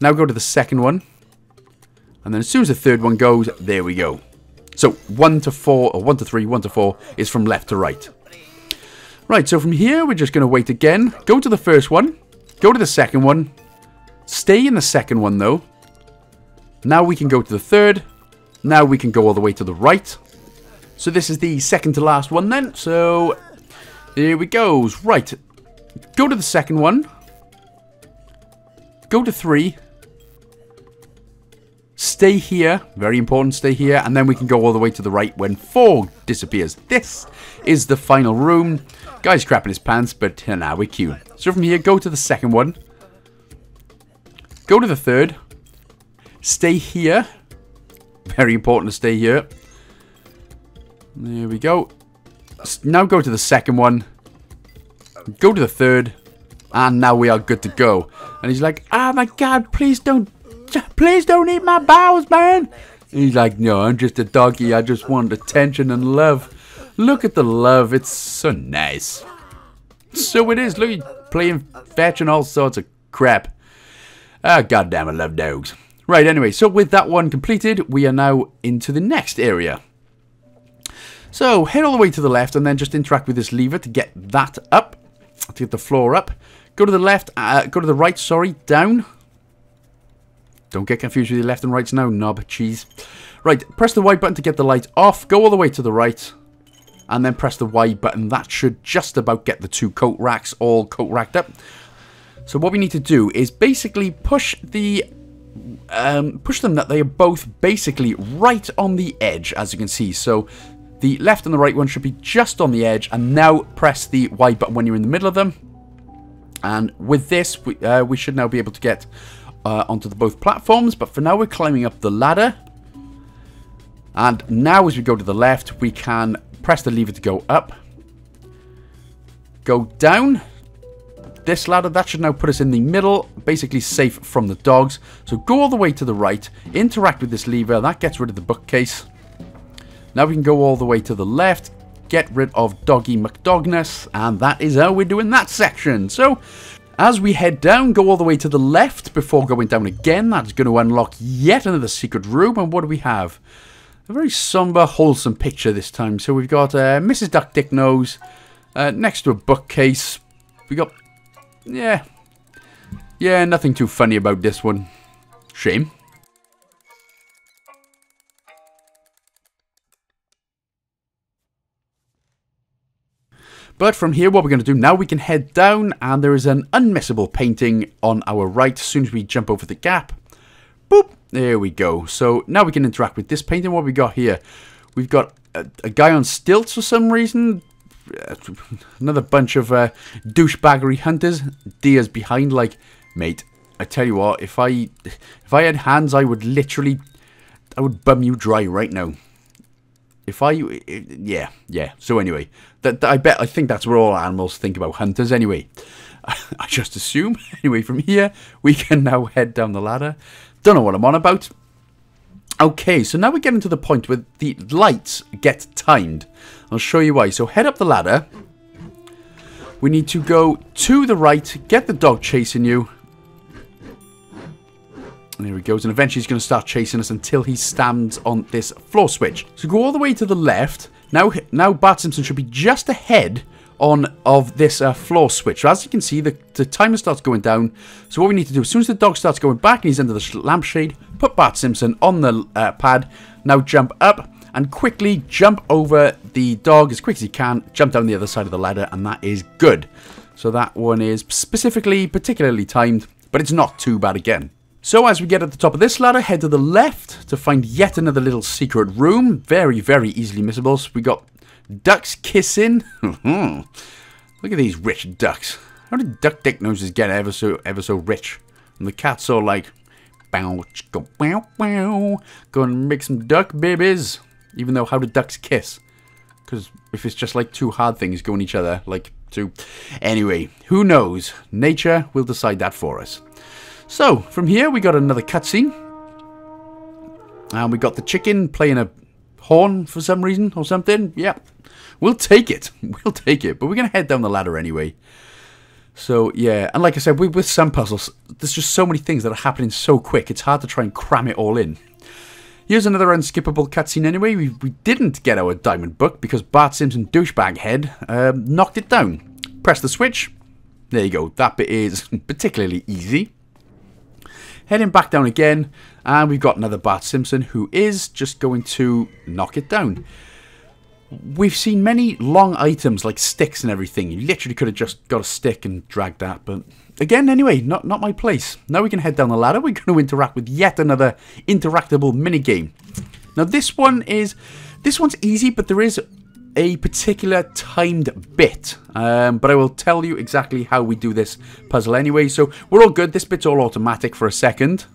Now go to the second one. And then as soon as the third one goes, there we go. So 1 to 4, or 1 to 3, 1 to 4 is from left to right. Right, so from here, we're just going to wait again. Go to the first one. Go to the second one. Stay in the second one though. Now we can go to the third. Now we can go all the way to the right. So this is the second to last one then. So here we go. Right. Go to the second one. Go to 3. Stay here. Very important, stay here. And then we can go all the way to the right when 4 disappears. This is the final room. Guy's crapping his pants, but nah, we're cute. So from here, go to the second one. Go to the third. Stay here. Very important to stay here. There we go. Now go to the second one. Go to the third. And now we are good to go. And he's like, oh my god, please don't eat my bowels, man. And he's like, no, I'm just a doggy. I just want attention and love. Look at the love. It's so nice. So it is. Look, he's playing fetch and all sorts of crap. Oh, goddamn, I love dogs. Right, anyway, so with that one completed, we are now into the next area. So, head all the way to the left and then just interact with this lever to get that up, to get the floor up. Go to the left, go to the right, sorry, down. Don't get confused with the left and rights now, knob cheese. Right, press the Y button to get the light off, go all the way to the right, and then press the Y button. That should just about get the 2 coat racks all coat racked up. So what we need to do is basically push the... push them that they are both basically right on the edge, as you can see. So the left and the right one should be just on the edge, and now press the Y button when you're in the middle of them. And with this, we should now be able to get onto both platforms, but for now we're climbing up the ladder. And now as we go to the left, we can press the lever to go up. Go down. This ladder, that should now put us in the middle, basically safe from the dogs. So go all the way to the right, interact with this lever, that gets rid of the bookcase. Now we can go all the way to the left, get rid of Doggy McDogness, and that is how we're doing that section. So As we head down, go all the way to the left before going down again. That's going to unlock yet another secret room. And what do we have? A very somber, wholesome picture this time. So we've got Mrs. Duck Dick Nose next to a bookcase. We got... Yeah, nothing too funny about this one. Shame. But from here, what we're going to do now, we can head down, and there is an unmissable painting on our right as soon as we jump over the gap. Boop! There we go. So now we can interact with this painting. What have we got here? We've got a guy on stilts for some reason. Another bunch of douchebaggery hunters. Deer's behind. Like, mate, I tell you what, if I had hands, I would literally, I would bum you dry right now. Yeah. So anyway, I think that's what all animals think about hunters. Anyway, I just assume. Anyway, from here we can now head down the ladder. Don't know what I'm on about. Okay, so now we're getting to the point where the lights get timed. I'll show you why. So head up the ladder. We need to go to the right. Get the dog chasing you. And there he goes, and eventually he's going to start chasing us until he stands on this floor switch. So go all the way to the left. Now Bart Simpson should be just ahead of this floor switch. So as you can see, the timer starts going down. So what we need to do, as soon as the dog starts going back and he's under the lampshade, put Bart Simpson on the pad. Now jump up and quickly jump over the dog as quick as you can. Jump down the other side of the ladder, and that is good. So that one is particularly timed, but it's not too bad again. So as we get at the top of this ladder, head to the left to find yet another little secret room. Very, very easily missable. So we got ducks kissing. Look at these rich ducks. How did Duck Dick Noses get ever so rich? And the cat's all like, bow, chicka, bow, bow. Go and make some duck babies. Even though, how do ducks kiss? Because if it's just like two hard things going each other, like two. Anyway, who knows? Nature will decide that for us. So, from here we got another cutscene. And we got the chicken playing a horn for some reason or something. Yeah, we'll take it. We'll take it. But we're going to head down the ladder anyway. So, yeah. And like I said, with some puzzles, there's just so many things that are happening so quick. It's hard to try and cram it all in. Here's another unskippable cutscene anyway. We didn't get our diamond book because Bart Simpson douchebag head knocked it down. Press the switch. There you go. That bit is particularly easy. Heading back down again, and we've got another Bart Simpson who is just going to knock it down. We've seen many long items like sticks and everything. You literally could have just got a stick and dragged that, but again, anyway, not my place. Now we can head down the ladder. We're going to interact with yet another interactable minigame. Now this one's easy, but there is a particular timed bit, but I will tell you exactly how we do this puzzle anyway, so we're all good. This bit's all automatic for a second.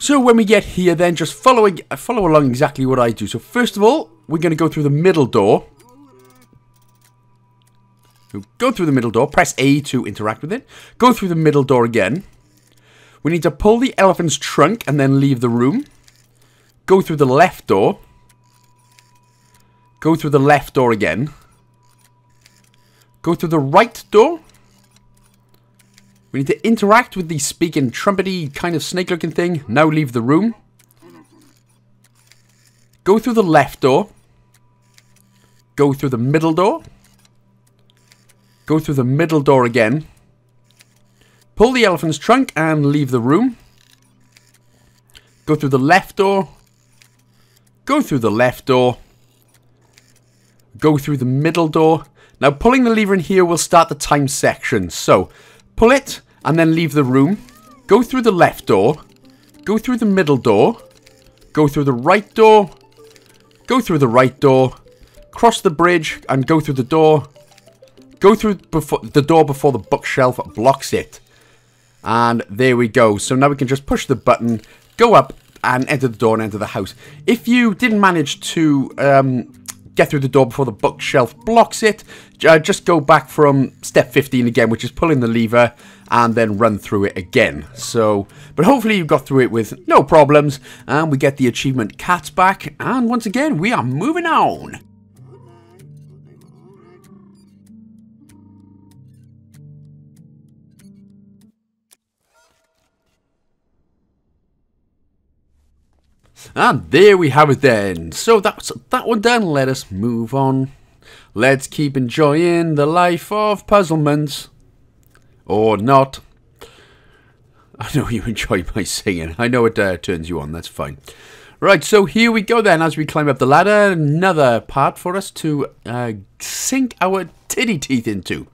So when we get here then, just follow along exactly what I do. So first of all, we're going to go through the middle door. Go through the middle door, press A to interact with it. Go through the middle door again. We need to pull the elephant's trunk and then leave the room. Go through the left door. Go through the left door again. Go through the right door. We need to interact with the speaking trumpety kind of snake looking thing. Now leave the room. Go through the left door. Go through the middle door. Go through the middle door again. Pull the elephant's trunk and leave the room. Go through the left door. Go through the left door. Go through the middle door. Now pulling the lever in here will start the time section. So pull it and then leave the room. Go through the left door. Go through the middle door. Go through the right door. Go through the right door. Cross the bridge and go through the door. Go through the door before the bookshelf blocks it. And there we go. So now we can just push the button, go up, and enter the door and enter the house. If you didn't manage to get through the door before the bookshelf blocks it. Just go back from step 15 again, which is pulling the lever, and then run through it again. So, but hopefully you got through it with no problems, and we get the achievement cats back, and once again, we are moving on. And there we have it then. So that's that one done. Let us move on. Let's keep enjoying the life of puzzlements. Or not. I know you enjoy my singing. I know it turns you on. That's fine. Right, so here we go then. As we climb up the ladder, another part for us to sink our titty teeth into.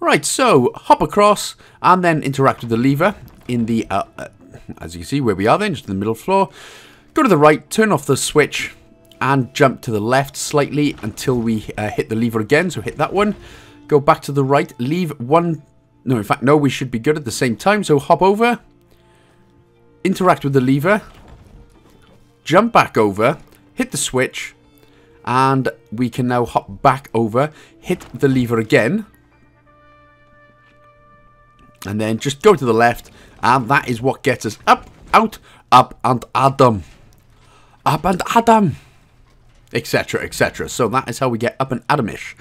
Right, so hop across and then interact with the lever in the... as you can see where we are then, just the middle floor. Go to the right, turn off the switch, and jump to the left slightly until we hit the lever again. So hit that one. Go back to the right. Leave one... No, in fact, no, we should be good at the same time. So hop over. Interact with the lever. Jump back over. Hit the switch. And we can now hop back over. Hit the lever again. And then just go to the left. And that is what gets us up, out, up and Adam. Up and Adam, etc, etc. So that is how we get up and Adam-ish.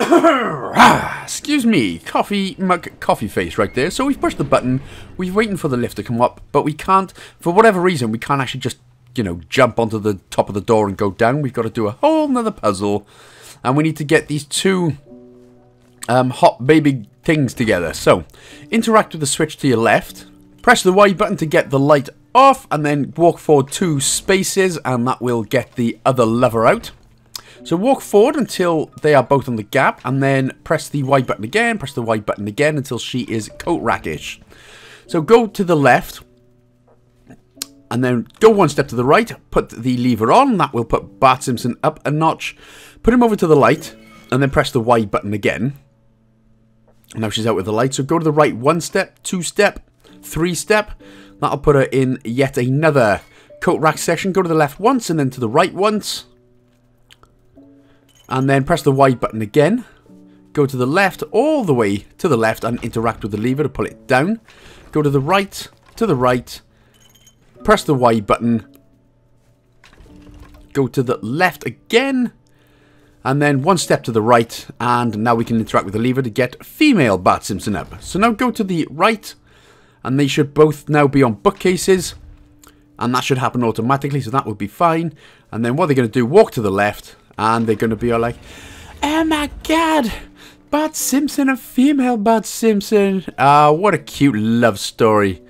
Excuse me, coffee mug, coffee face right there. So we've pushed the button, we're waiting for the lift to come up, but we can't, for whatever reason, we can't actually just, you know, jump onto the top of the door and go down. We've got to do a whole nother puzzle, and we need to get these two hot baby things together. So, interact with the switch to your left. Press the Y button to get the light off, and then walk forward 2 spaces, and that will get the other lever out. So walk forward until they are both on the gap, and then press the Y button again, press the Y button again, until she is coat rackish. So go to the left, and then go 1 step to the right, put the lever on, that will put Bart Simpson up a notch, put him over to the light, and then press the Y button again. Now she's out with the light, so go to the right 1 step, 2 step, 3 step. That'll put her in yet another coat rack section. Go to the left once and then to the right once. And then press the Y button again. Go to the left, all the way to the left, and interact with the lever to pull it down. Go to the right, press the Y button. Go to the left again. And then 1 step to the right. And now we can interact with the lever to get female Bart Simpson up. So now go to the right. And they should both now be on bookcases. And that should happen automatically, so that would be fine. And then what they're going to do, walk to the left. And they're going to be all like, oh my god, Bart Simpson and female Bart Simpson. Ah, what a cute love story.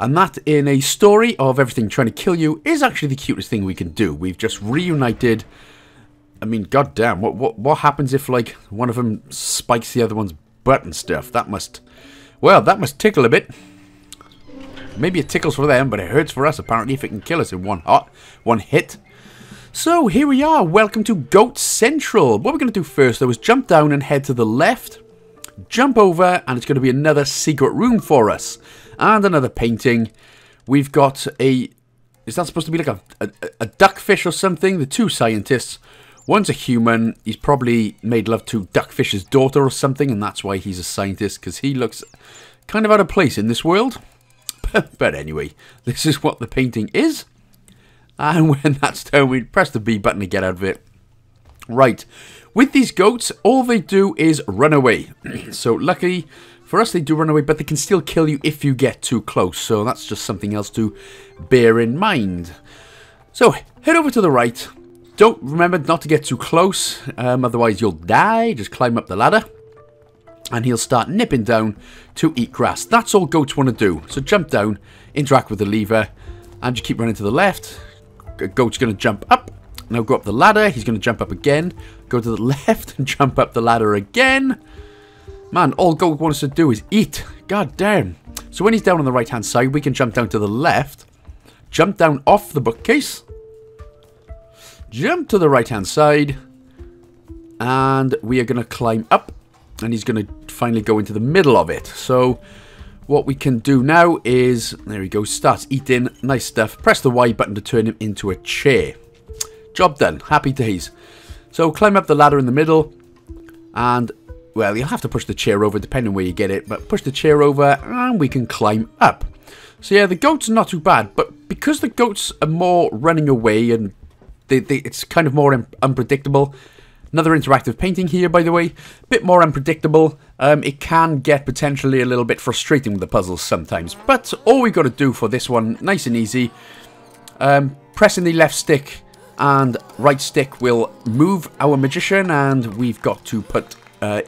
And that, in a story of everything trying to kill you, is actually the cutest thing we can do. We've just reunited. I mean, goddamn, what happens if, like, one of them spikes the other one's butt and stuff? That must... Well, that must tickle a bit. Maybe it tickles for them, but it hurts for us, apparently, if it can kill us in one hit. So, here we are. Welcome to Goat Central. What we're going to do first, though, is jump down and head to the left. Jump over, and it's going to be another secret room for us. And another painting. We've got a... Is that supposed to be like a duckfish or something? The 2 scientists. One's a human. He's probably made love to Duckfish's daughter or something, and that's why he's a scientist, because he looks kind of out of place in this world. But anyway, this is what the painting is. And when that's done, we press the B button to get out of it. Right. With these goats, all they do is run away. So luckily for us, they do run away, but they can still kill you if you get too close. So that's just something else to bear in mind. So head over to the right. Don't remember not to get too close, otherwise you'll die. Just climb up the ladder, and he'll start nipping down to eat grass. That's all goats want to do. So jump down, interact with the lever, and just keep running to the left. Goat's going to jump up. Now go up the ladder. He's going to jump up again. Go to the left and jump up the ladder again. Man, all goat wants to do is eat. God damn. So when he's down on the right-hand side, we can jump down to the left, jump down off the bookcase, jump to the right-hand side, and we are going to climb up, and he's going to finally go into the middle of it. So what we can do now is, there he goes, starts eating, nice stuff. Press the Y button to turn him into a chair. Job done. Happy days. So climb up the ladder in the middle and, well, you'll have to push the chair over depending on where you get it, but push the chair over and we can climb up. So yeah, the goats are not too bad, but because the goats are more running away and it's kind of more unpredictable. Another interactive painting here, by the way. A bit more unpredictable. It can get potentially a little bit frustrating with the puzzles sometimes. But all we've got to do for this one, nice and easy, pressing the left stick and right stick will move our magician, and we've got to put a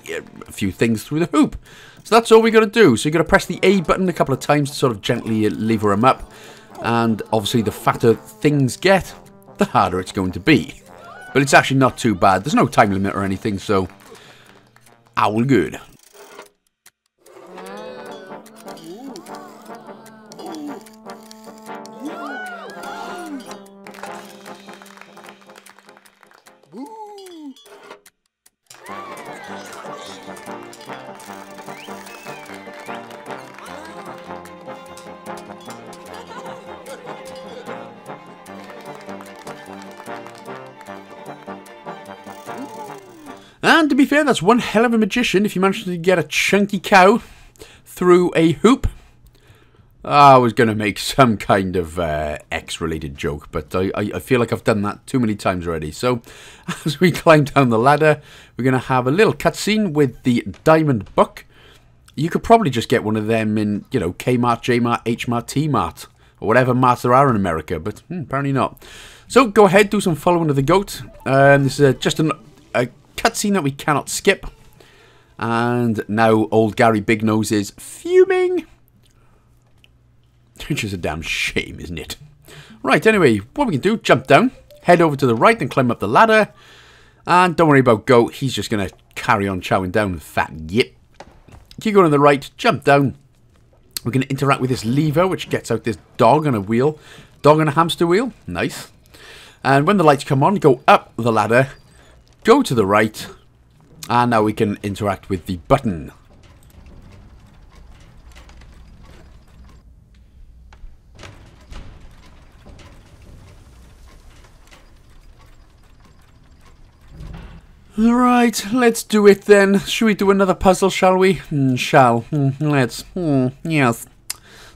few things through the hoop. So that's all we've got to do. So you've got to press the A button a couple of times to sort of gently lever them up. And obviously the fatter things get, the harder it's going to be. But it's actually not too bad. There's no time limit or anything, so all good. And to be fair, that's one hell of a magician if you manage to get a chunky cow through a hoop. I was going to make some kind of X-related joke, but I feel like I've done that too many times already. So, as we climb down the ladder, we're going to have a little cutscene with the diamond book. You could probably just get one of them in, you know, Kmart, Jmart, Hmart, Tmart, or whatever marts there are in America, but apparently not. So, go ahead, do some following of the goat. This is just a cutscene that we cannot skip, and now old Gary Big Nose is fuming, which is a damn shame, isn't it? Right, anyway, what we can do, jump down, head over to the right and climb up the ladder, and don't worry about Goat, he's just going to carry on chowing down, fat yip. Keep going to the right, jump down, we're going to interact with this lever which gets out this dog on a wheel, dog on a hamster wheel, nice, and when the lights come on, go up the ladder, go to the right, and now we can interact with the button. Alright, let's do it then. Should we do another puzzle, shall we? Shall. Let's. Yes.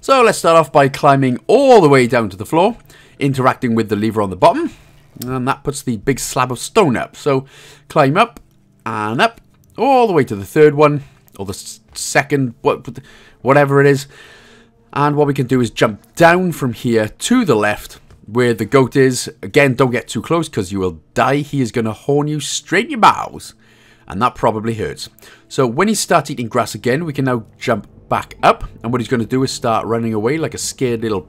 So let's start off by climbing all the way down to the floor, interacting with the lever on the bottom. And that puts the big slab of stone up. So, climb up and up all the way to the third one. Or the second, whatever it is. And what we can do is jump down from here to the left where the goat is. Again, don't get too close because you will die. He is going to horn you straight in your bowels. And that probably hurts. So, when he starts eating grass again, we can now jump back up. And what he's going to do is start running away like a scared little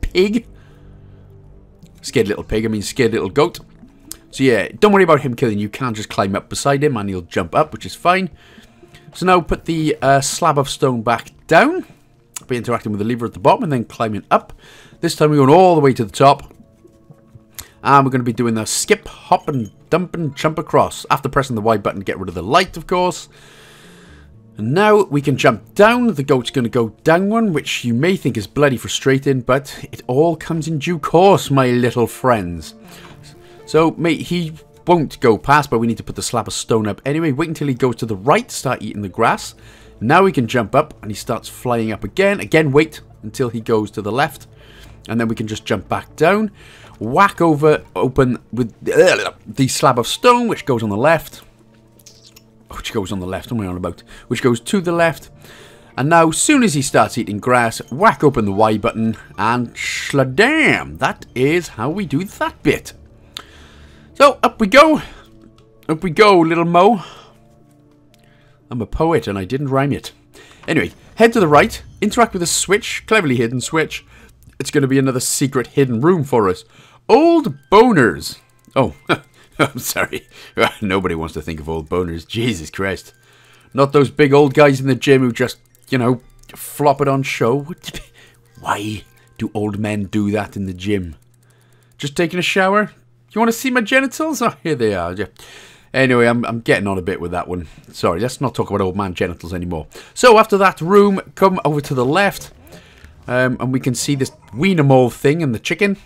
pig. Scared little pig, I mean scared little goat. So yeah, don't worry about him killing you. You can just climb up beside him and he'll jump up, which is fine. So now put the slab of stone back down. Be interacting with the lever at the bottom and then climbing up. This time we're going all the way to the top. And we're going to be doing the skip, hop and dump and jump across. After pressing the Y button to get rid of the light, of course. And now we can jump down. The goat's going to go down one, which you may think is bloody frustrating, but it all comes in due course, my little friends. So, mate, he won't go past, but we need to put the slab of stone up anyway. Wait until he goes to the right, start eating the grass. Now we can jump up, and he starts flying up again. Again, wait until he goes to the left, and then we can just jump back down. Whack over, open with the slab of stone, which goes on the left. Which goes on the left, what am I on about? Which goes to the left. And now, as soon as he starts eating grass, whack open the Y button, and sladam! That is how we do that bit. So, up we go. Up we go, little Mo. I'm a poet, and I didn't rhyme it. Anyway, head to the right, interact with a switch, cleverly hidden switch. It's going to be another secret hidden room for us. Old boners. Oh, I'm sorry. Nobody wants to think of old boners. Jesus Christ. Not those big old guys in the gym who just, you know, flop it on show. Why do old men do that in the gym? Just taking a shower? You want to see my genitals? Oh, here they are. Yeah. Anyway, I'm getting on a bit with that one. Sorry, let's not talk about old man genitals anymore. So, after that room, come over to the left. And we can see this wiener mole thing and the chicken.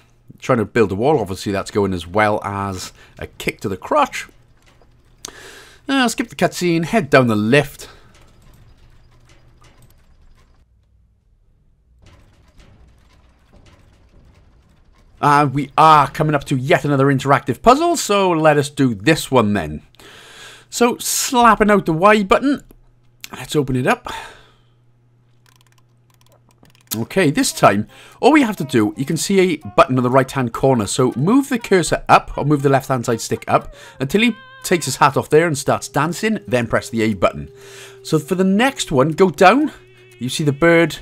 trying to build a wall, obviously that's going, as well as a kick to the crotch. Skip the cutscene, head down the lift. And we are coming up to yet another interactive puzzle, so let us do this one then. So, slapping out the Y button, let's open it up. Okay, this time, all we have to do, you can see a button on the right-hand corner, so move the cursor up, or move the left-hand side stick up, until he takes his hat off there and starts dancing, then press the A button. So for the next one, go down, you see the bird,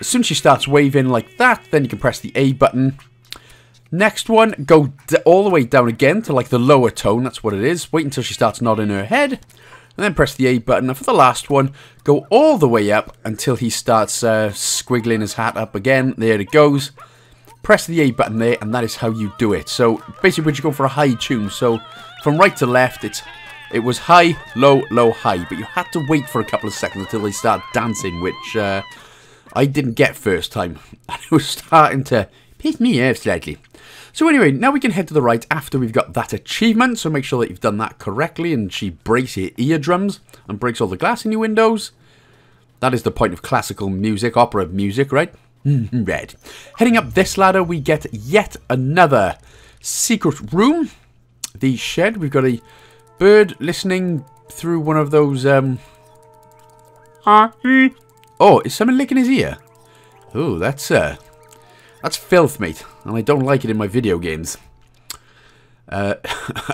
as soon as she starts waving like that, then you can press the A button. Next one, go all the way down again to like the lower tone, that's what it is, wait until she starts nodding her head, and then press the A button. And for the last one, go all the way up until he starts squiggling his hat up again. There it goes. Press the A button there, and that is how you do it. So basically, we're just going for a high tune. So from right to left, it was high, low, low, high. But you had to wait for a couple of seconds until they start dancing, which I didn't get first time. And it was starting to piss me off slightly. So anyway, now we can head to the right after we've got that achievement, so make sure that you've done that correctly, and she breaks her eardrums and breaks all the glass in your windows. That is the point of classical music, opera music, right? Red. Heading up this ladder, we get yet another secret room. The shed, we've got a bird listening through one of those, Oh, is someone licking his ear? Oh, that's filth, mate, and I don't like it in my video games. I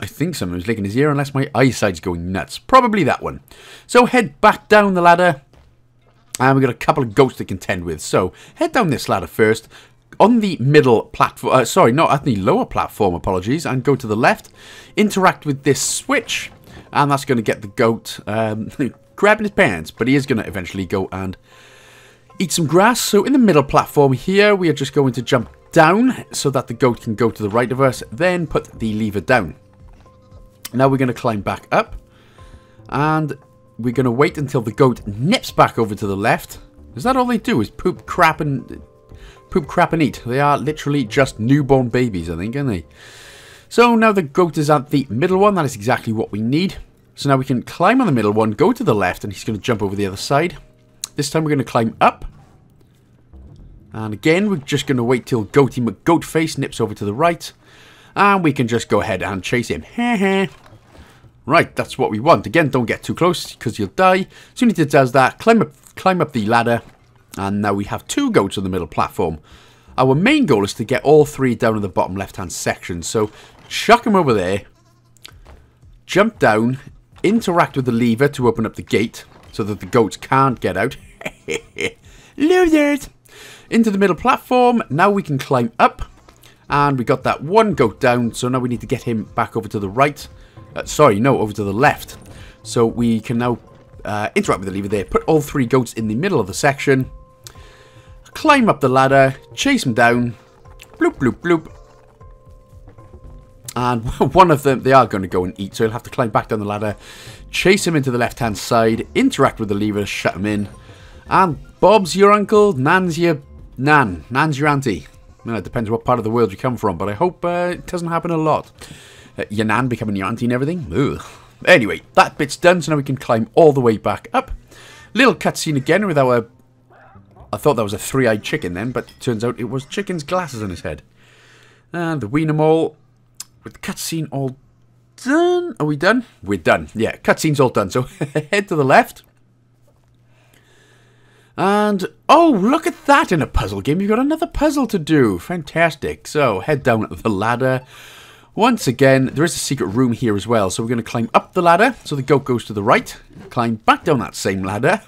think someone's licking his ear, unless my eyesight's going nuts. Probably that one. So head back down the ladder, and we've got a couple of ghosts to contend with. So head down this ladder first, on the middle platform, sorry, not at the lower platform, apologies, and go to the left, interact with this switch, and that's going to get the goat grabbing his pants, but he is going to eventually go and eat some grass. So in the middle platform here, we are just going to jump down so that the goat can go to the right of us, then put the lever down. Now we're going to climb back up, and we're going to wait until the goat nips back over to the left. Is that all they do, is poop, crap and eat? They are literally just newborn babies, I think, aren't they? So now the goat is at the middle one. That is exactly what we need. So now we can climb on the middle one, go to the left, and he's going to jump over the other side. This time we're going to climb up. And again, we're just going to wait till Goaty McGoatface nips over to the right. And we can just go ahead and chase him. Right, that's what we want. Again, don't get too close because you'll die. As soon as it does that, climb up the ladder. And now we have two goats on the middle platform. Our main goal is to get all three down in the bottom left-hand section. So chuck them over there. Jump down. Interact with the lever to open up the gate, so that the goats can't get out. Loaded! Into the middle platform. Now we can climb up. And we got that one goat down. So now we need to get him back over to the right. Over to the left. So we can now interact with the lever there. Put all three goats in the middle of the section. Climb up the ladder. Chase him down. Bloop, bloop, bloop. And one of them, they are going to go and eat, so he'll have to climb back down the ladder, chase him into the left-hand side, interact with the lever, shut him in. And Bob's your uncle, Nan's your nan, Nan's your auntie. Well, it depends what part of the world you come from, but I hope it doesn't happen a lot. Your nan becoming your auntie and everything. Ugh. Anyway, that bit's done, so now we can climb all the way back up. Little cutscene again with our... I thought that was a three-eyed chicken then, but it turns out it was chicken's glasses on his head. And the Weenamole... With the cutscene all done. Are we done? We're done. Yeah, cutscene's all done. So head to the left. And, oh, look at that, in a puzzle game. You've got another puzzle to do. Fantastic. So head down the ladder. Once again, there is a secret room here as well. So we're going to climb up the ladder. So the goat goes to the right. Climb back down that same ladder.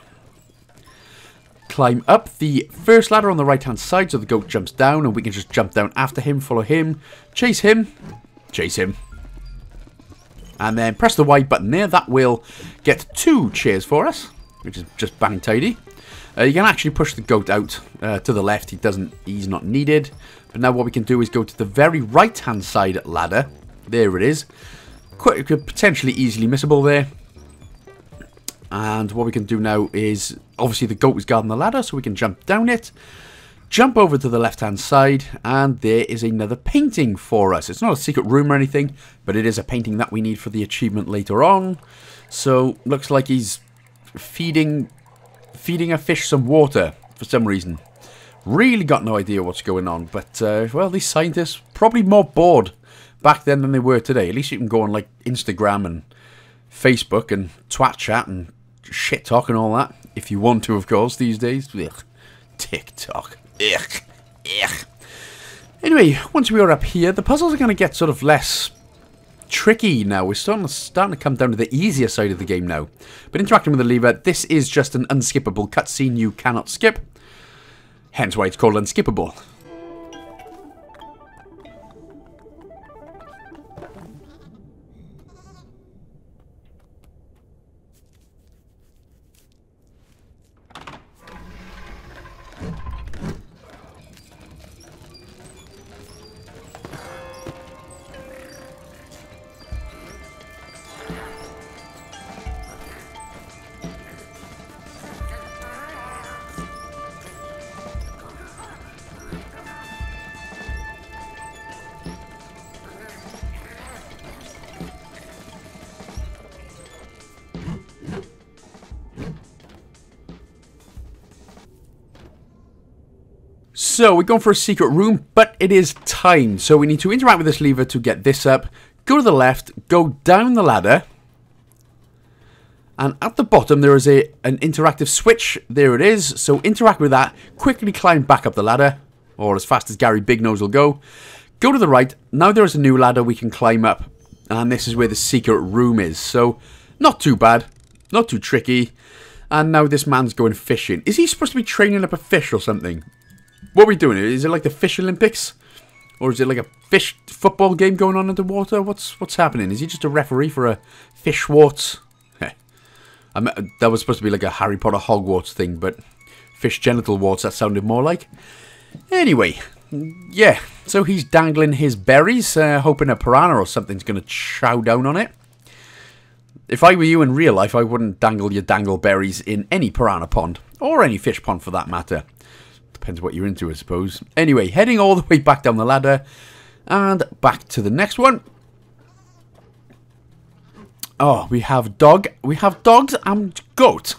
Climb up the first ladder on the right-hand side. So the goat jumps down and we can just jump down after him. Follow him. Chase him. Chase him. And then press the Y button there. That will get two cheers for us, which is just bang tidy. You can actually push the goat out to the left. He's not needed. But now what we can do is go to the very right-hand side ladder. There it is. Quite potentially easily missable there. And what we can do now is, obviously the goat was guarding the ladder, so we can jump down it. Jump over to the left hand side and there is another painting for us. It's not a secret room or anything, but it is a painting that we need for the achievement later on. So looks like he's feeding a fish some water for some reason. Really got no idea what's going on, but well, these scientists probably more bored back then than they were today. At least you can go on like Instagram and Facebook and twat chat and shit talk and all that if you want to, of course, these days. Ugh. TikTok. Ugh. Ugh. Anyway, once we are up here, the puzzles are going to get sort of less tricky now. We're starting to come down to the easier side of the game now. But interacting with the lever, this is just an unskippable cutscene you cannot skip. Hence why it's called unskippable. So we're going for a secret room, but it is timed. So we need to interact with this lever to get this up. Go to the left, go down the ladder. And at the bottom there is an interactive switch. There it is. So interact with that. Quickly climb back up the ladder. Or as fast as Gary Big Nose will go. Go to the right. Now there is a new ladder we can climb up. And this is where the secret room is. So not too bad. Not too tricky. And now this man's going fishing. Is he supposed to be training up a fish or something? What are we doing? Is it like the Fish Olympics? Or is it like a fish football game going on underwater? What's happening? Is he just a referee for a fish Schwartz? Heh. That was supposed to be like a Harry Potter Hogwarts thing, but fish genital warts, that sounded more like. Anyway, yeah. So he's dangling his berries, hoping a piranha or something's going to chow down on it. If I were you in real life, I wouldn't dangle your dangleberries in any piranha pond. Or any fish pond for that matter. Depends what you're into, I suppose. Anyway, heading all the way back down the ladder. And back to the next one. Oh, we have dog. We have dogs and goat.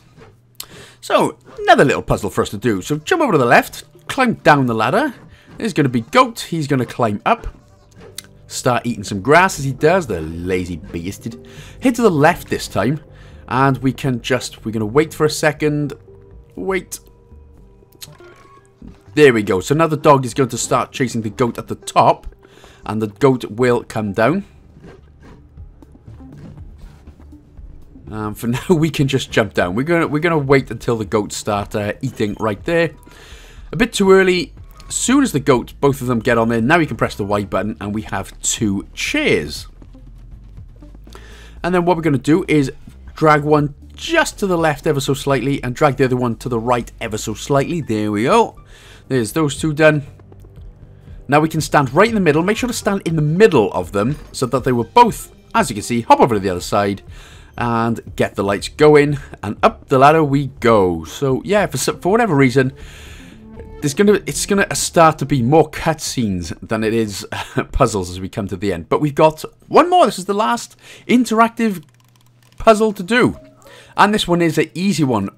So, another little puzzle for us to do. So, jump over to the left. Climb down the ladder. There's going to be goat. He's going to climb up. Start eating some grass as he does. The lazy beasted. Head to the left this time. And we can just... We're going to wait for a second. Wait... There we go. So now the dog is going to start chasing the goat at the top. And the goat will come down. For now, we can just jump down. We're gonna wait until the goats start eating right there. A bit too early. As soon as the goats, both of them get on there, now we can press the Y button. And we have two chairs. And then what we're going to do is drag one just to the left ever so slightly. And drag the other one to the right ever so slightly. There we go. There's those two done. Now we can stand right in the middle. Make sure to stand in the middle of them so that they will both, as you can see, hop over to the other side and get the lights going. And up the ladder we go. So yeah, for whatever reason, it's gonna start to be more cutscenes than it is puzzles as we come to the end. But we've got one more. This is the last interactive puzzle to do, and this one is an easy one.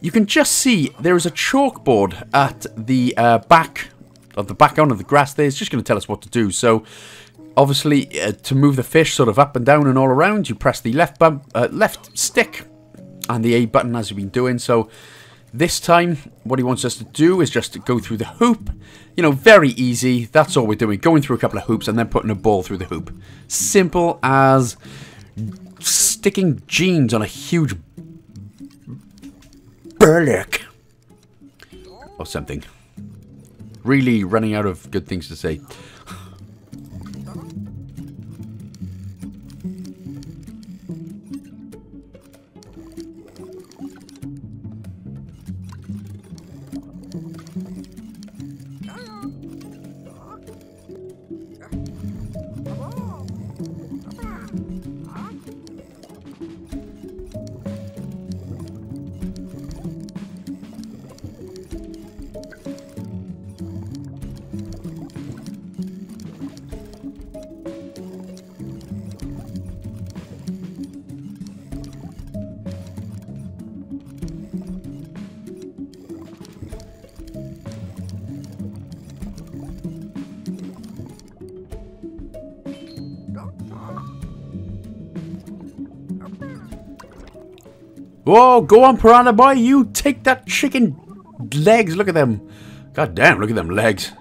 You can just see there is a chalkboard at the background of the grass there. It's just going to tell us what to do. So, obviously, to move the fish sort of up and down and all around, you press the left stick and the A button as we've been doing. So, this time, what he wants us to do is just to go through the hoop. You know, very easy. That's all we're doing. Going through a couple of hoops and then putting a ball through the hoop. Simple as sticking jeans on a huge burlock or something. Really running out of good things to say. Whoa, go on, piranha boy. You take that chicken legs. Look at them. God damn, look at them legs.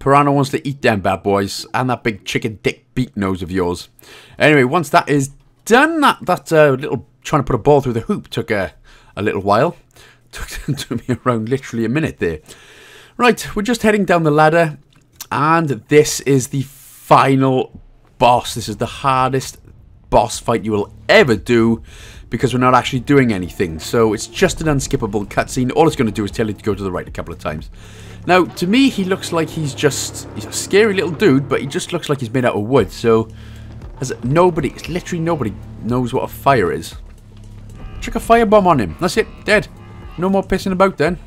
Piranha wants to eat them bad boys. And that big chicken dick beak nose of yours. Anyway, once that is done, that little trying to put a ball through the hoop took a little while. Took me around literally a minute there. Right, we're just heading down the ladder. And this is the final boss. This is the hardest boss fight you will ever do, because we're not actually doing anything. So it's just an unskippable cutscene. All it's going to do is tell you to go to the right a couple of times. Now, to me, he looks like he's a scary little dude, but he just looks like he's made out of wood. So literally nobody knows what a fire is. Chuck a firebomb on him. That's it. Dead. No more pissing about then.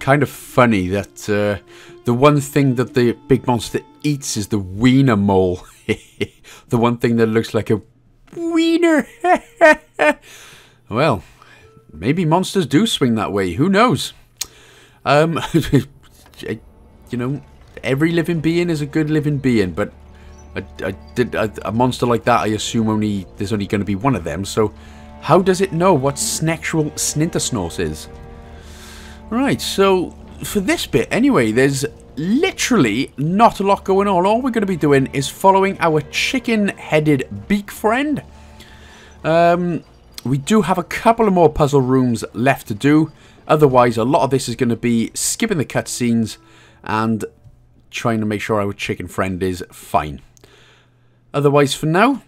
Kind of funny that the one thing that the big monster eats is the wiener mole. The one thing that looks like a wiener. Well, maybe monsters do swing that way. Who knows? You know, every living being is a good living being, but a monster like that, I assume there's only going to be one of them. So how does it know what snexual snittersnorse is? Right, so for this bit, anyway, there's literally not a lot going on. All we're going to be doing is following our chicken-headed beak friend. We do have a couple of more puzzle rooms left to do. Otherwise, a lot of this is going to be skipping the cutscenes and trying to make sure our chicken friend is fine. Otherwise, for now...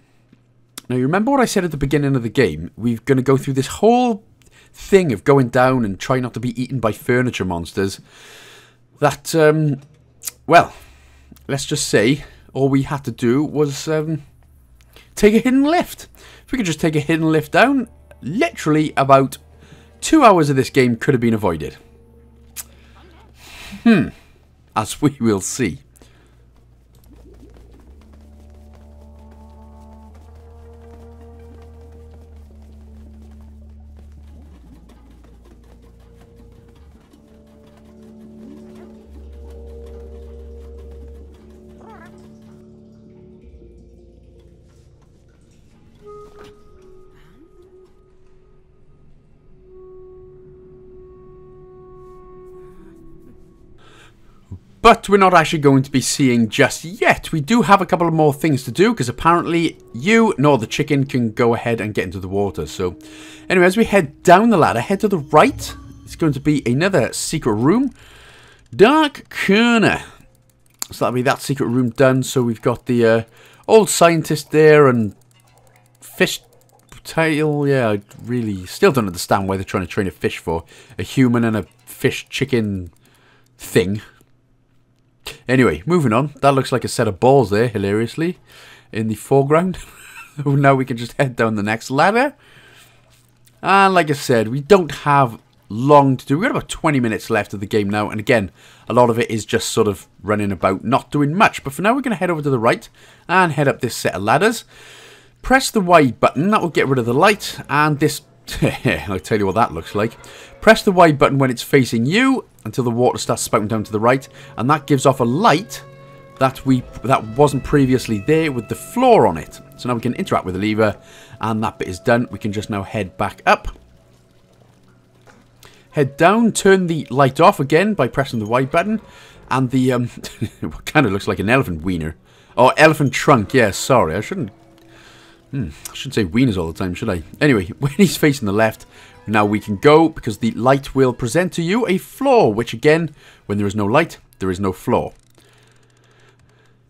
Now, you remember what I said at the beginning of the game? We're going to go through this whole... thing of going down and trying not to be eaten by furniture monsters. That, well, let's just say all we had to do was take a hidden lift. If we could just take a hidden lift down, literally about 2 hours of this game could have been avoided. As we will see. But we're not actually going to be seeing just yet. We do have a couple of more things to do, because apparently you nor the chicken can go ahead and get into the water. So anyway, as we head down the ladder, head to the right. It's going to be another secret room. Dark Corner. So that'll be that secret room done. So we've got the old scientist there and fish tail. Yeah, I really still don't understand why they're trying to train a fish for. A human and a fish chicken thing. Anyway, moving on. That looks like a set of balls there, hilariously, in the foreground. Now we can just head down the next ladder. And like I said, we don't have long to do. We've got about 20 minutes left of the game now. And again, a lot of it is just sort of running about, not doing much. But for now, we're going to head over to the right and head up this set of ladders. Press the Y button, that will get rid of the light, and this... I'll tell you what that looks like. Press the Y button when it's facing you until the water starts spouting down to the right, and that gives off a light that wasn't previously there with the floor on it. So now we can interact with the lever, and that bit is done. We can just now head back up. Head down, turn the light off again by pressing the Y button, and the, what kind of looks like an elephant wiener. Oh, elephant trunk, yeah, sorry, I shouldn't... I shouldn't say wieners all the time, should I? Anyway, when he's facing the left, now we can go because the light will present to you a floor, which again, when there is no light, there is no floor.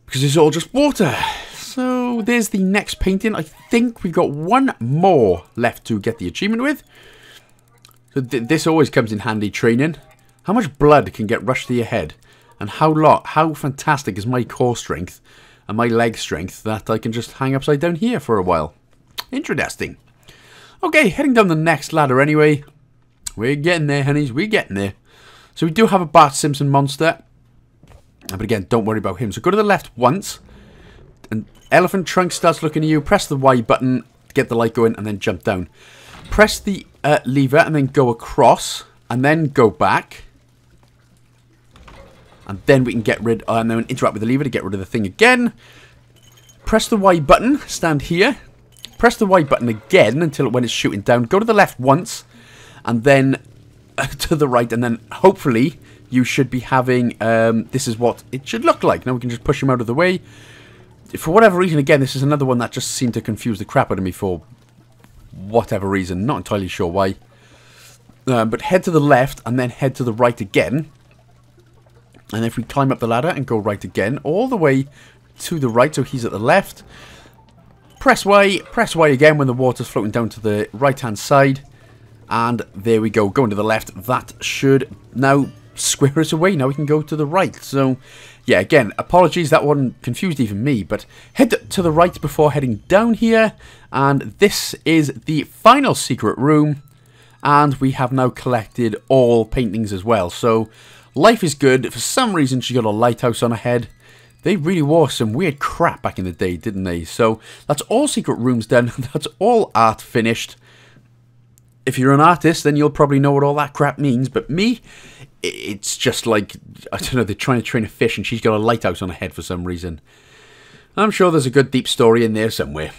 Because it's all just water. So there's the next painting. I think we've got one more left to get the achievement with. So this always comes in handy training. How much blood can get rushed to your head? And how fantastic is my core strength? And my leg strength that I can just hang upside down here for a while. Interesting. Okay, heading down the next ladder anyway. We're getting there, honeys. We're getting there. So we do have a Bart Simpson monster. But again, don't worry about him. So go to the left once. And elephant trunk starts looking at you. Press the Y button. Get the light going. And then jump down. Press the lever and then go across. And then go back. And then we can get rid of, and then interact with the lever to get rid of the thing again. Press the Y button. Stand here. Press the Y button again until when it's shooting down. Go to the left once. And then to the right. And then hopefully you should be having... this is what it should look like. Now we can just push him out of the way. For whatever reason, again, this is another one that just seemed to confuse the crap out of me for whatever reason. Not entirely sure why. But head to the left and then head to the right again. And if we climb up the ladder and go right again, all the way to the right, so he's at the left. Press Y again when the water's floating down to the right-hand side. And there we go, going to the left. That should now square us away. Now we can go to the right. So, yeah, again, apologies. That one confused even me. But head to the right before heading down here. And this is the final secret room. And we have now collected all paintings as well. So... life is good. For some reason, she got a lighthouse on her head. They really wore some weird crap back in the day, didn't they? So, that's all secret rooms done. That's all art finished. If you're an artist, then you'll probably know what all that crap means. But me, it's just like, I don't know, they're trying to train a fish and she's got a lighthouse on her head for some reason. I'm sure there's a good deep story in there somewhere.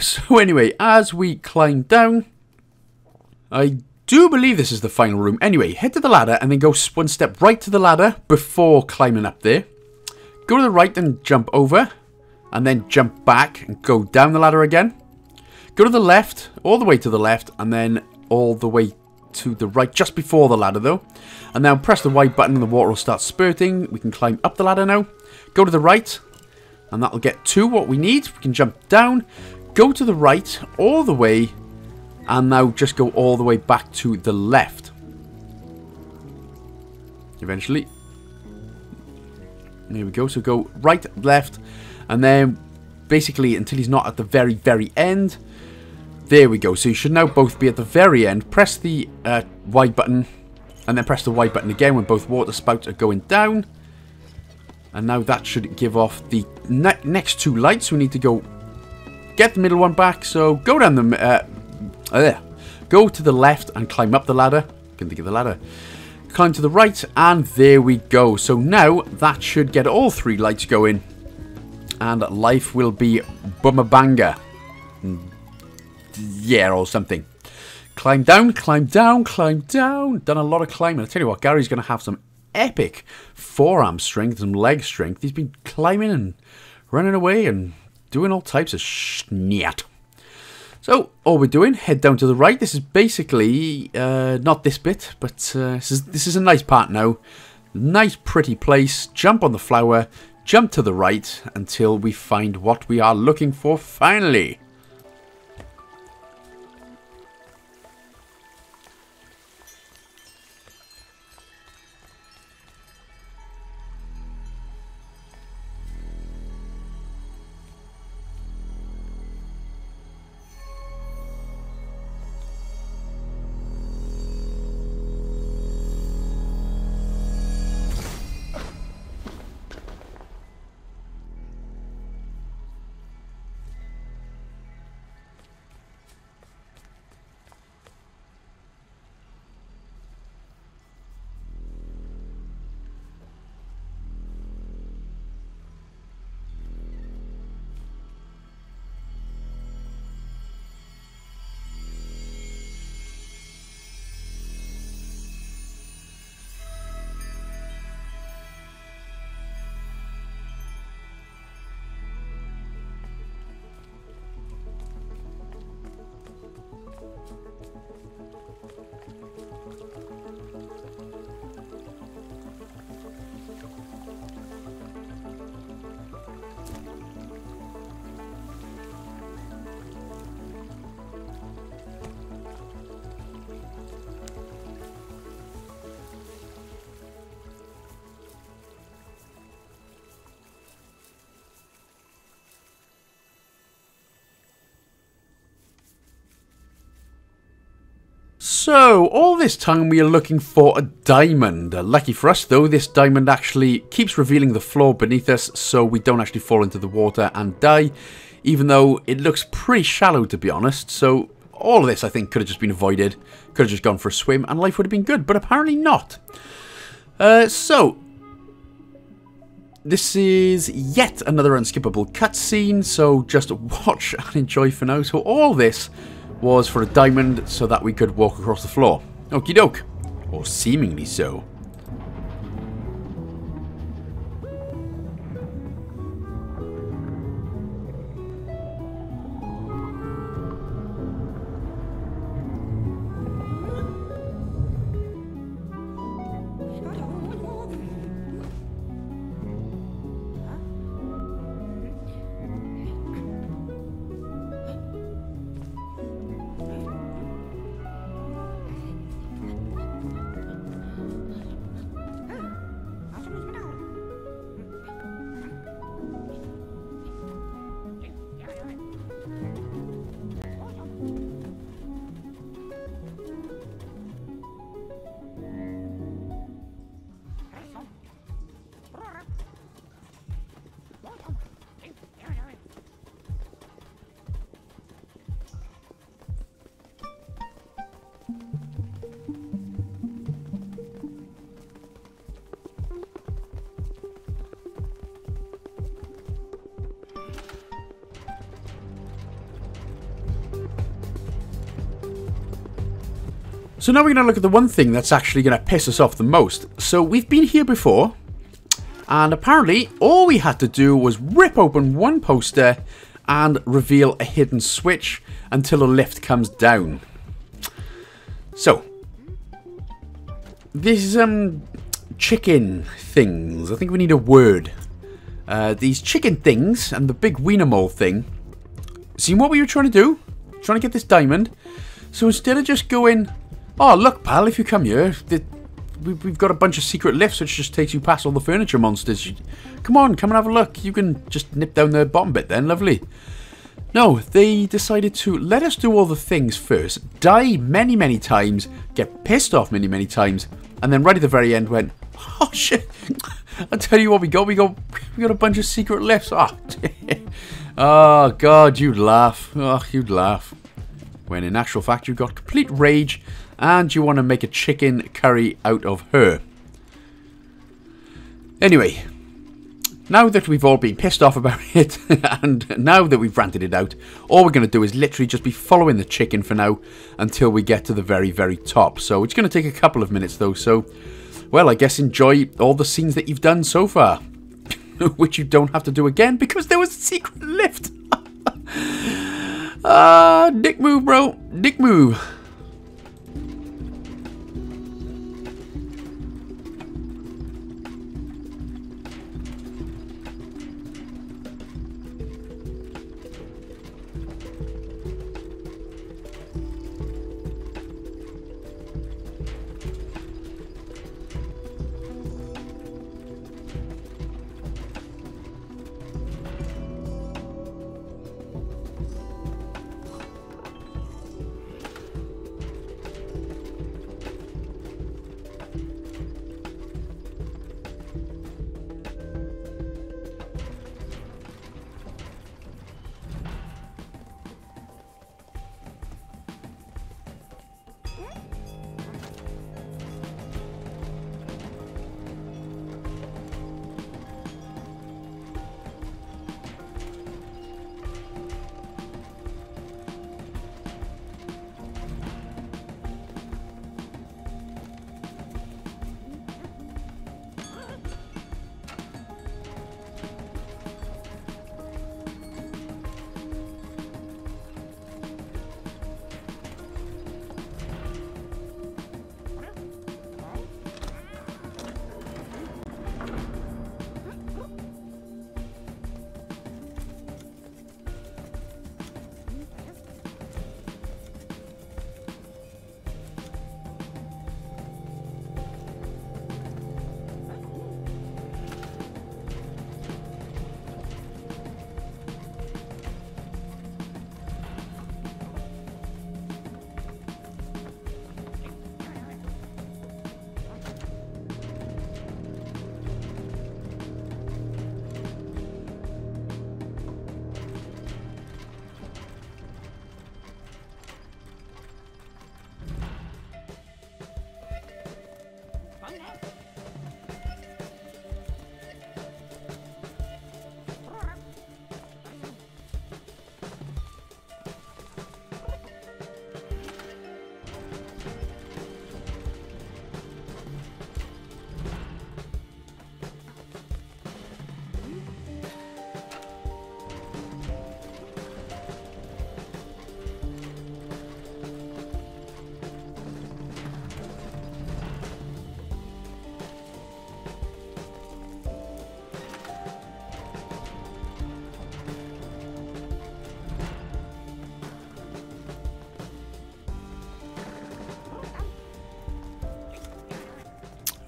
So anyway, as we climb down, I do believe this is the final room. Anyway, head to the ladder and then go one step right to the ladder before climbing up there. Go to the right and jump over. And then jump back and go down the ladder again. Go to the left, all the way to the left, and then all the way to the right, just before the ladder though. And now press the Y button and the water will start spurting. We can climb up the ladder now. Go to the right, and that'll get to what we need. We can jump down, go to the right, all the way... and now just go all the way back to the left. Eventually. There we go. So go right, left. And then basically until he's not at the very, very end. There we go. So you should now both be at the very end. Press the Y button. And then press the Y button again when both water spouts are going down. And now that should give off the next two lights. We need to go get the middle one back. So go down the... go to the left and climb up the ladder. Couldn't think of the ladder. Climb to the right, and there we go. So now that should get all three lights going, and life will be bumabanga. Yeah, or something. Climb down, climb down, climb down. Done a lot of climbing. I tell you what, Gary's going to have some epic forearm strength and leg strength. He's been climbing and running away and doing all types of shnit. So, all we're doing, head down to the right. This is basically, not this bit, but this is a nice part now. Nice, pretty place. Jump on the flower. Jump to the right until we find what we are looking for finally. So, all this time we are looking for a diamond. Lucky for us though, this diamond actually keeps revealing the floor beneath us, so we don't actually fall into the water and die, even though it looks pretty shallow to be honest. So all of this I think could have just been avoided, could have just gone for a swim and life would have been good, but apparently not. So, this is yet another unskippable cutscene, so just watch and enjoy for now. So all this was for a diamond so that we could walk across the floor. Okie doke. Or seemingly so. So now we're going to look at the one thing that's actually going to piss us off the most. So we've been here before, and apparently all we had to do was rip open one poster and reveal a hidden switch until a lift comes down. So, these chicken things, I think we need a word. These chicken things and the big wiener mole thing. See what we were trying to do? Trying to get this diamond. So instead of just going, "Oh, look, pal, if you come here, we've got a bunch of secret lifts which just takes you past all the furniture monsters. Come on, come and have a look. You can just nip down the bottom bit then, lovely." No, they decided to let us do all the things first, die many, many times, get pissed off many, many times, and then right at the very end went, "Oh, shit, I'll tell you what we got a bunch of secret lifts." Oh, oh God, you'd laugh. Oh, you'd laugh. When in actual fact you've got complete rage and you want to make a chicken curry out of her. Anyway, now that we've all been pissed off about it and now that we've ranted it out, all we're going to do is literally just be following the chicken for now until we get to the very, very top. So it's going to take a couple of minutes though, so, well, I guess enjoy all the scenes that you've done so far, which you don't have to do again because there was a secret lift. Ah, dick move, bro. Dick move.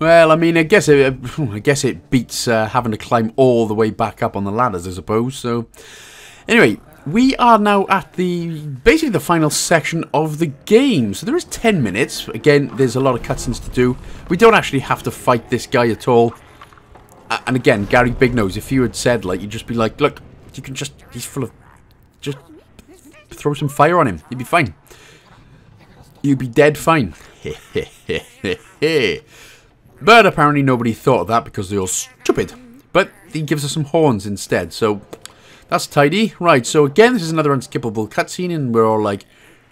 Well, I mean, I guess it beats having to climb all the way back up on the ladders, I suppose. So, anyway, we are now at basically the final section of the game. So there is 10 minutes. Again, there's a lot of cutscenes to do. We don't actually have to fight this guy at all. And again, Gary Bignose, if you had said, like, you'd just be like, look, you can just, he's full of, just throw some fire on him. You'd be fine. You'd be dead fine. But apparently nobody thought of that because they're all stupid. But he gives us some horns instead, so that's tidy. Right, so again, this is another unskippable cutscene, and we're all like,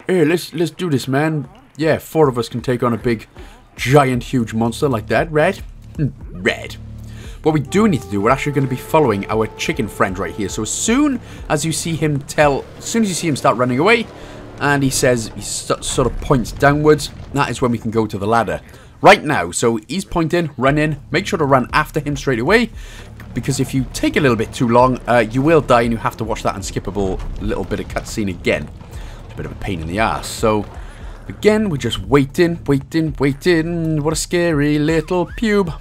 hey, let's do this, man. Yeah, four of us can take on a big, giant, huge monster like that. Red. What we do need to do, we're actually going to be following our chicken friend right here. So as soon as you see him start running away, and he says, he sort of points downwards, that is when we can go to the ladder. Right now, so he's pointing, running, make sure to run after him straight away, because if you take a little bit too long, you will die and you have to watch that unskippable little bit of cutscene again. It's a bit of a pain in the ass, so again, we're just waiting, what a scary little pube.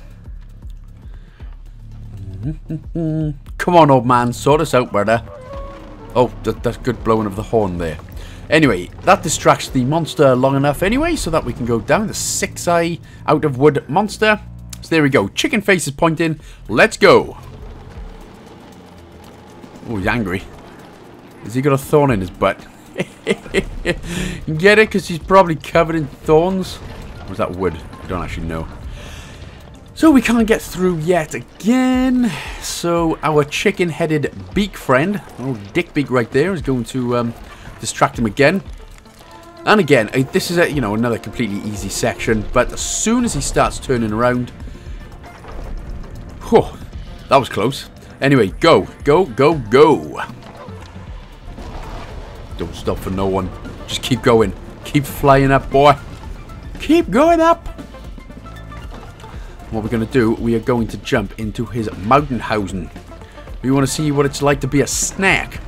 Come on, old man, sort us out, brother. Oh, that's good blowing of the horn there. Anyway, that distracts the monster long enough anyway, so that we can go down the six-eye out-of-wood monster. So there we go. Chicken face is pointing. Let's go. Oh, he's angry. Has he got a thorn in his butt? Get it? Because he's probably covered in thorns. Or is that wood? I don't actually know. So we can't get through yet again. So our chicken-headed beak friend, oh, dick beak right there, is going to... distract him again, and again. This is a, you know, another completely easy section. But as soon as he starts turning around, whew, that was close. Anyway, go! Don't stop for no one. Just keep going, keep flying up, boy. Keep going up. What we're gonna do? We are going to jump into his Mountainhausen. We want to see what it's like to be a snack.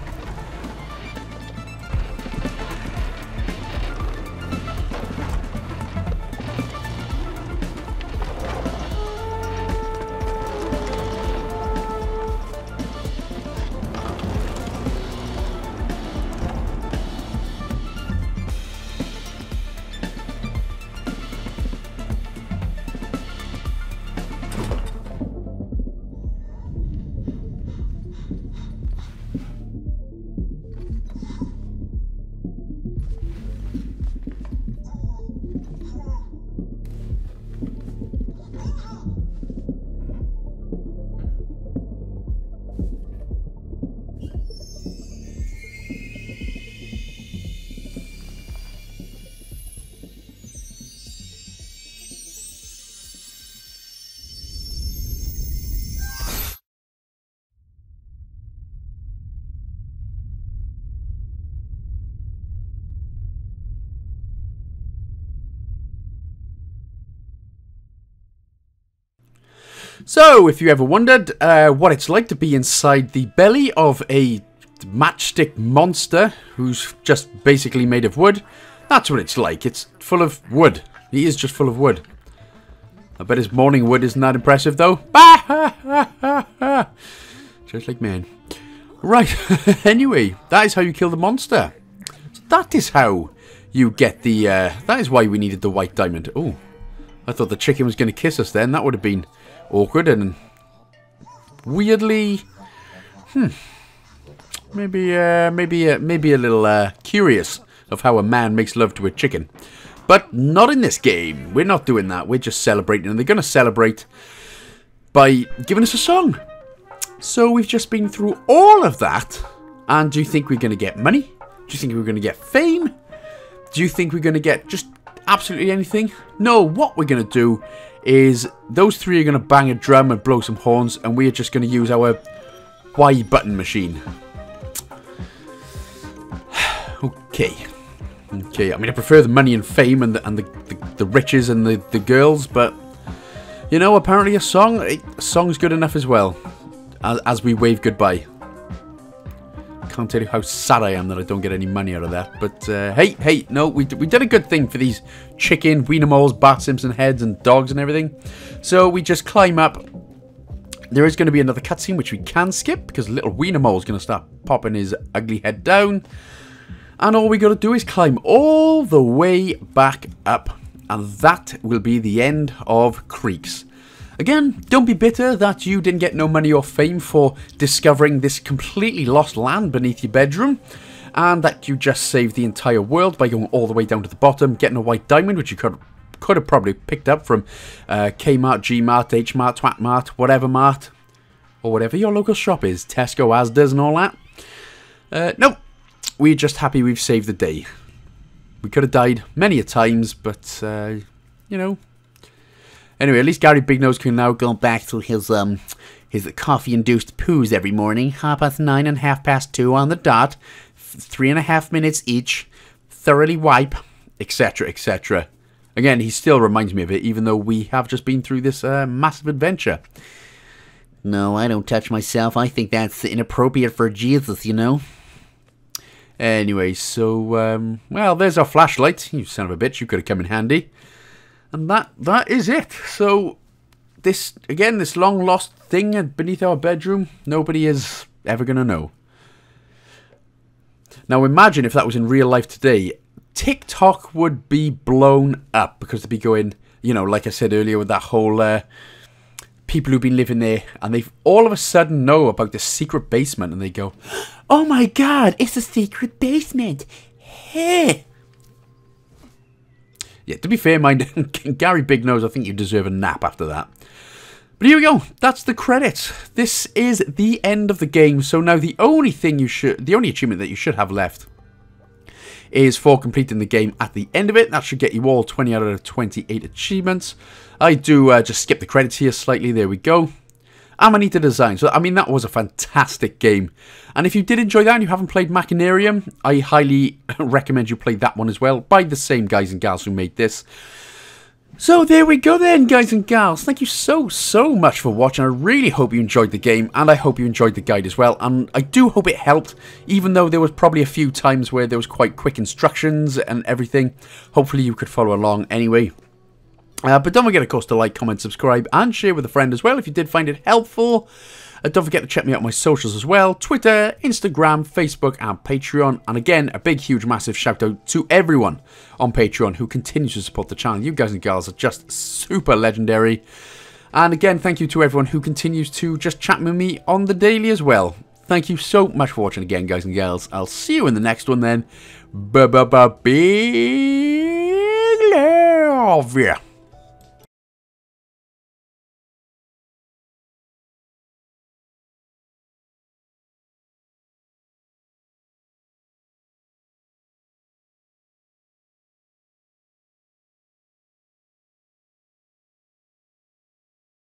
So, if you ever wondered what it's like to be inside the belly of a matchstick monster who's just basically made of wood, that's what it's like. It's full of wood. He is just full of wood. I bet his morning wood isn't that impressive, though. Just like man. Right, anyway, that is how you kill the monster. So that is how you get the... that is why we needed the white diamond. Oh, I thought the chicken was going to kiss us then. That would have been... awkward and weirdly, maybe a little curious of how a man makes love to a chicken, but not in this game. We're not doing that. We're just celebrating, and they're going to celebrate by giving us a song. So we've just been through all of that, and do you think we're going to get money? Do you think we're going to get fame? Do you think we're going to get just absolutely anything? No, what we're going to do is those three are going to bang a drum and blow some horns, and we're just going to use our Y button machine. Okay, I mean, I prefer the money and fame and the riches and the girls, but, you know, apparently a song's good enough as well, as we wave goodbye. can't tell you how sad I am that I don't get any money out of that. But, hey, no, we did a good thing for these chicken, wienermoles, Bart Simpson heads, and dogs and everything. So we just climb up. There is going to be another cutscene, which we can skip, because little wienermole is going to start popping his ugly head down. And all we got to do is climb all the way back up. And that will be the end of Creaks. Again, don't be bitter that you didn't get no money or fame for discovering this completely lost land beneath your bedroom, and that you just saved the entire world by going all the way down to the bottom, getting a white diamond, which you could have probably picked up from Kmart, Gmart, Hmart, Twatmart, whatever mart, or whatever your local shop is, Tesco, Asda's and all that. No, we're just happy we've saved the day. We could have died many a times, but, you know. Anyway, at least Gary Big Nose can now go back to his coffee-induced poos every morning. 9:30 and 2:30 on the dot. 3.5 minutes each. Thoroughly wipe, etc., etc. Again, he still reminds me of it, even though we have just been through this massive adventure. No, I don't touch myself. I think that's inappropriate for Jesus, you know. Anyway, so, well, there's our flashlight. You son of a bitch, you could have come in handy. And that is it. So, this long-lost thing beneath our bedroom, nobody is ever going to know. Now, imagine if that was in real life today. TikTok would be blown up, because they'd be going, you know, like I said earlier, with that whole people who've been living there, and they all of a sudden know about this secret basement, and they go, oh my God, it's a secret basement. Hey. Yeah, to be fair, mind, Gary Big Nose, I think you deserve a nap after that. But here we go. That's the credits. This is the end of the game. So now the only achievement that you should have left is for completing the game at the end of it. That should get you all 20 out of 28 achievements. I do just skip the credits here slightly. There we go. Amanita Design. So, I mean, that was a fantastic game. And if you did enjoy that and you haven't played Machinarium, I highly recommend you play that one as well, by the same guys and gals who made this. So, there we go then, guys and gals. Thank you so, so much for watching. I really hope you enjoyed the game, and I hope you enjoyed the guide as well. And I do hope it helped, even though there was probably a few times where there was quite quick instructions and everything. Hopefully, you could follow along anyway. But don't forget, of course, to like, comment, subscribe, and share with a friend as well if you did find it helpful. Don't forget to check me out on my socials as well. Twitter, Instagram, Facebook, and Patreon. And again, a big, huge, massive shout-out to everyone on Patreon who continues to support the channel. You guys and girls are just super legendary. And again, thank you to everyone who continues to just chat with me on the daily as well. Thank you so much for watching again, guys and girls. I'll see you in the next one then. Big love.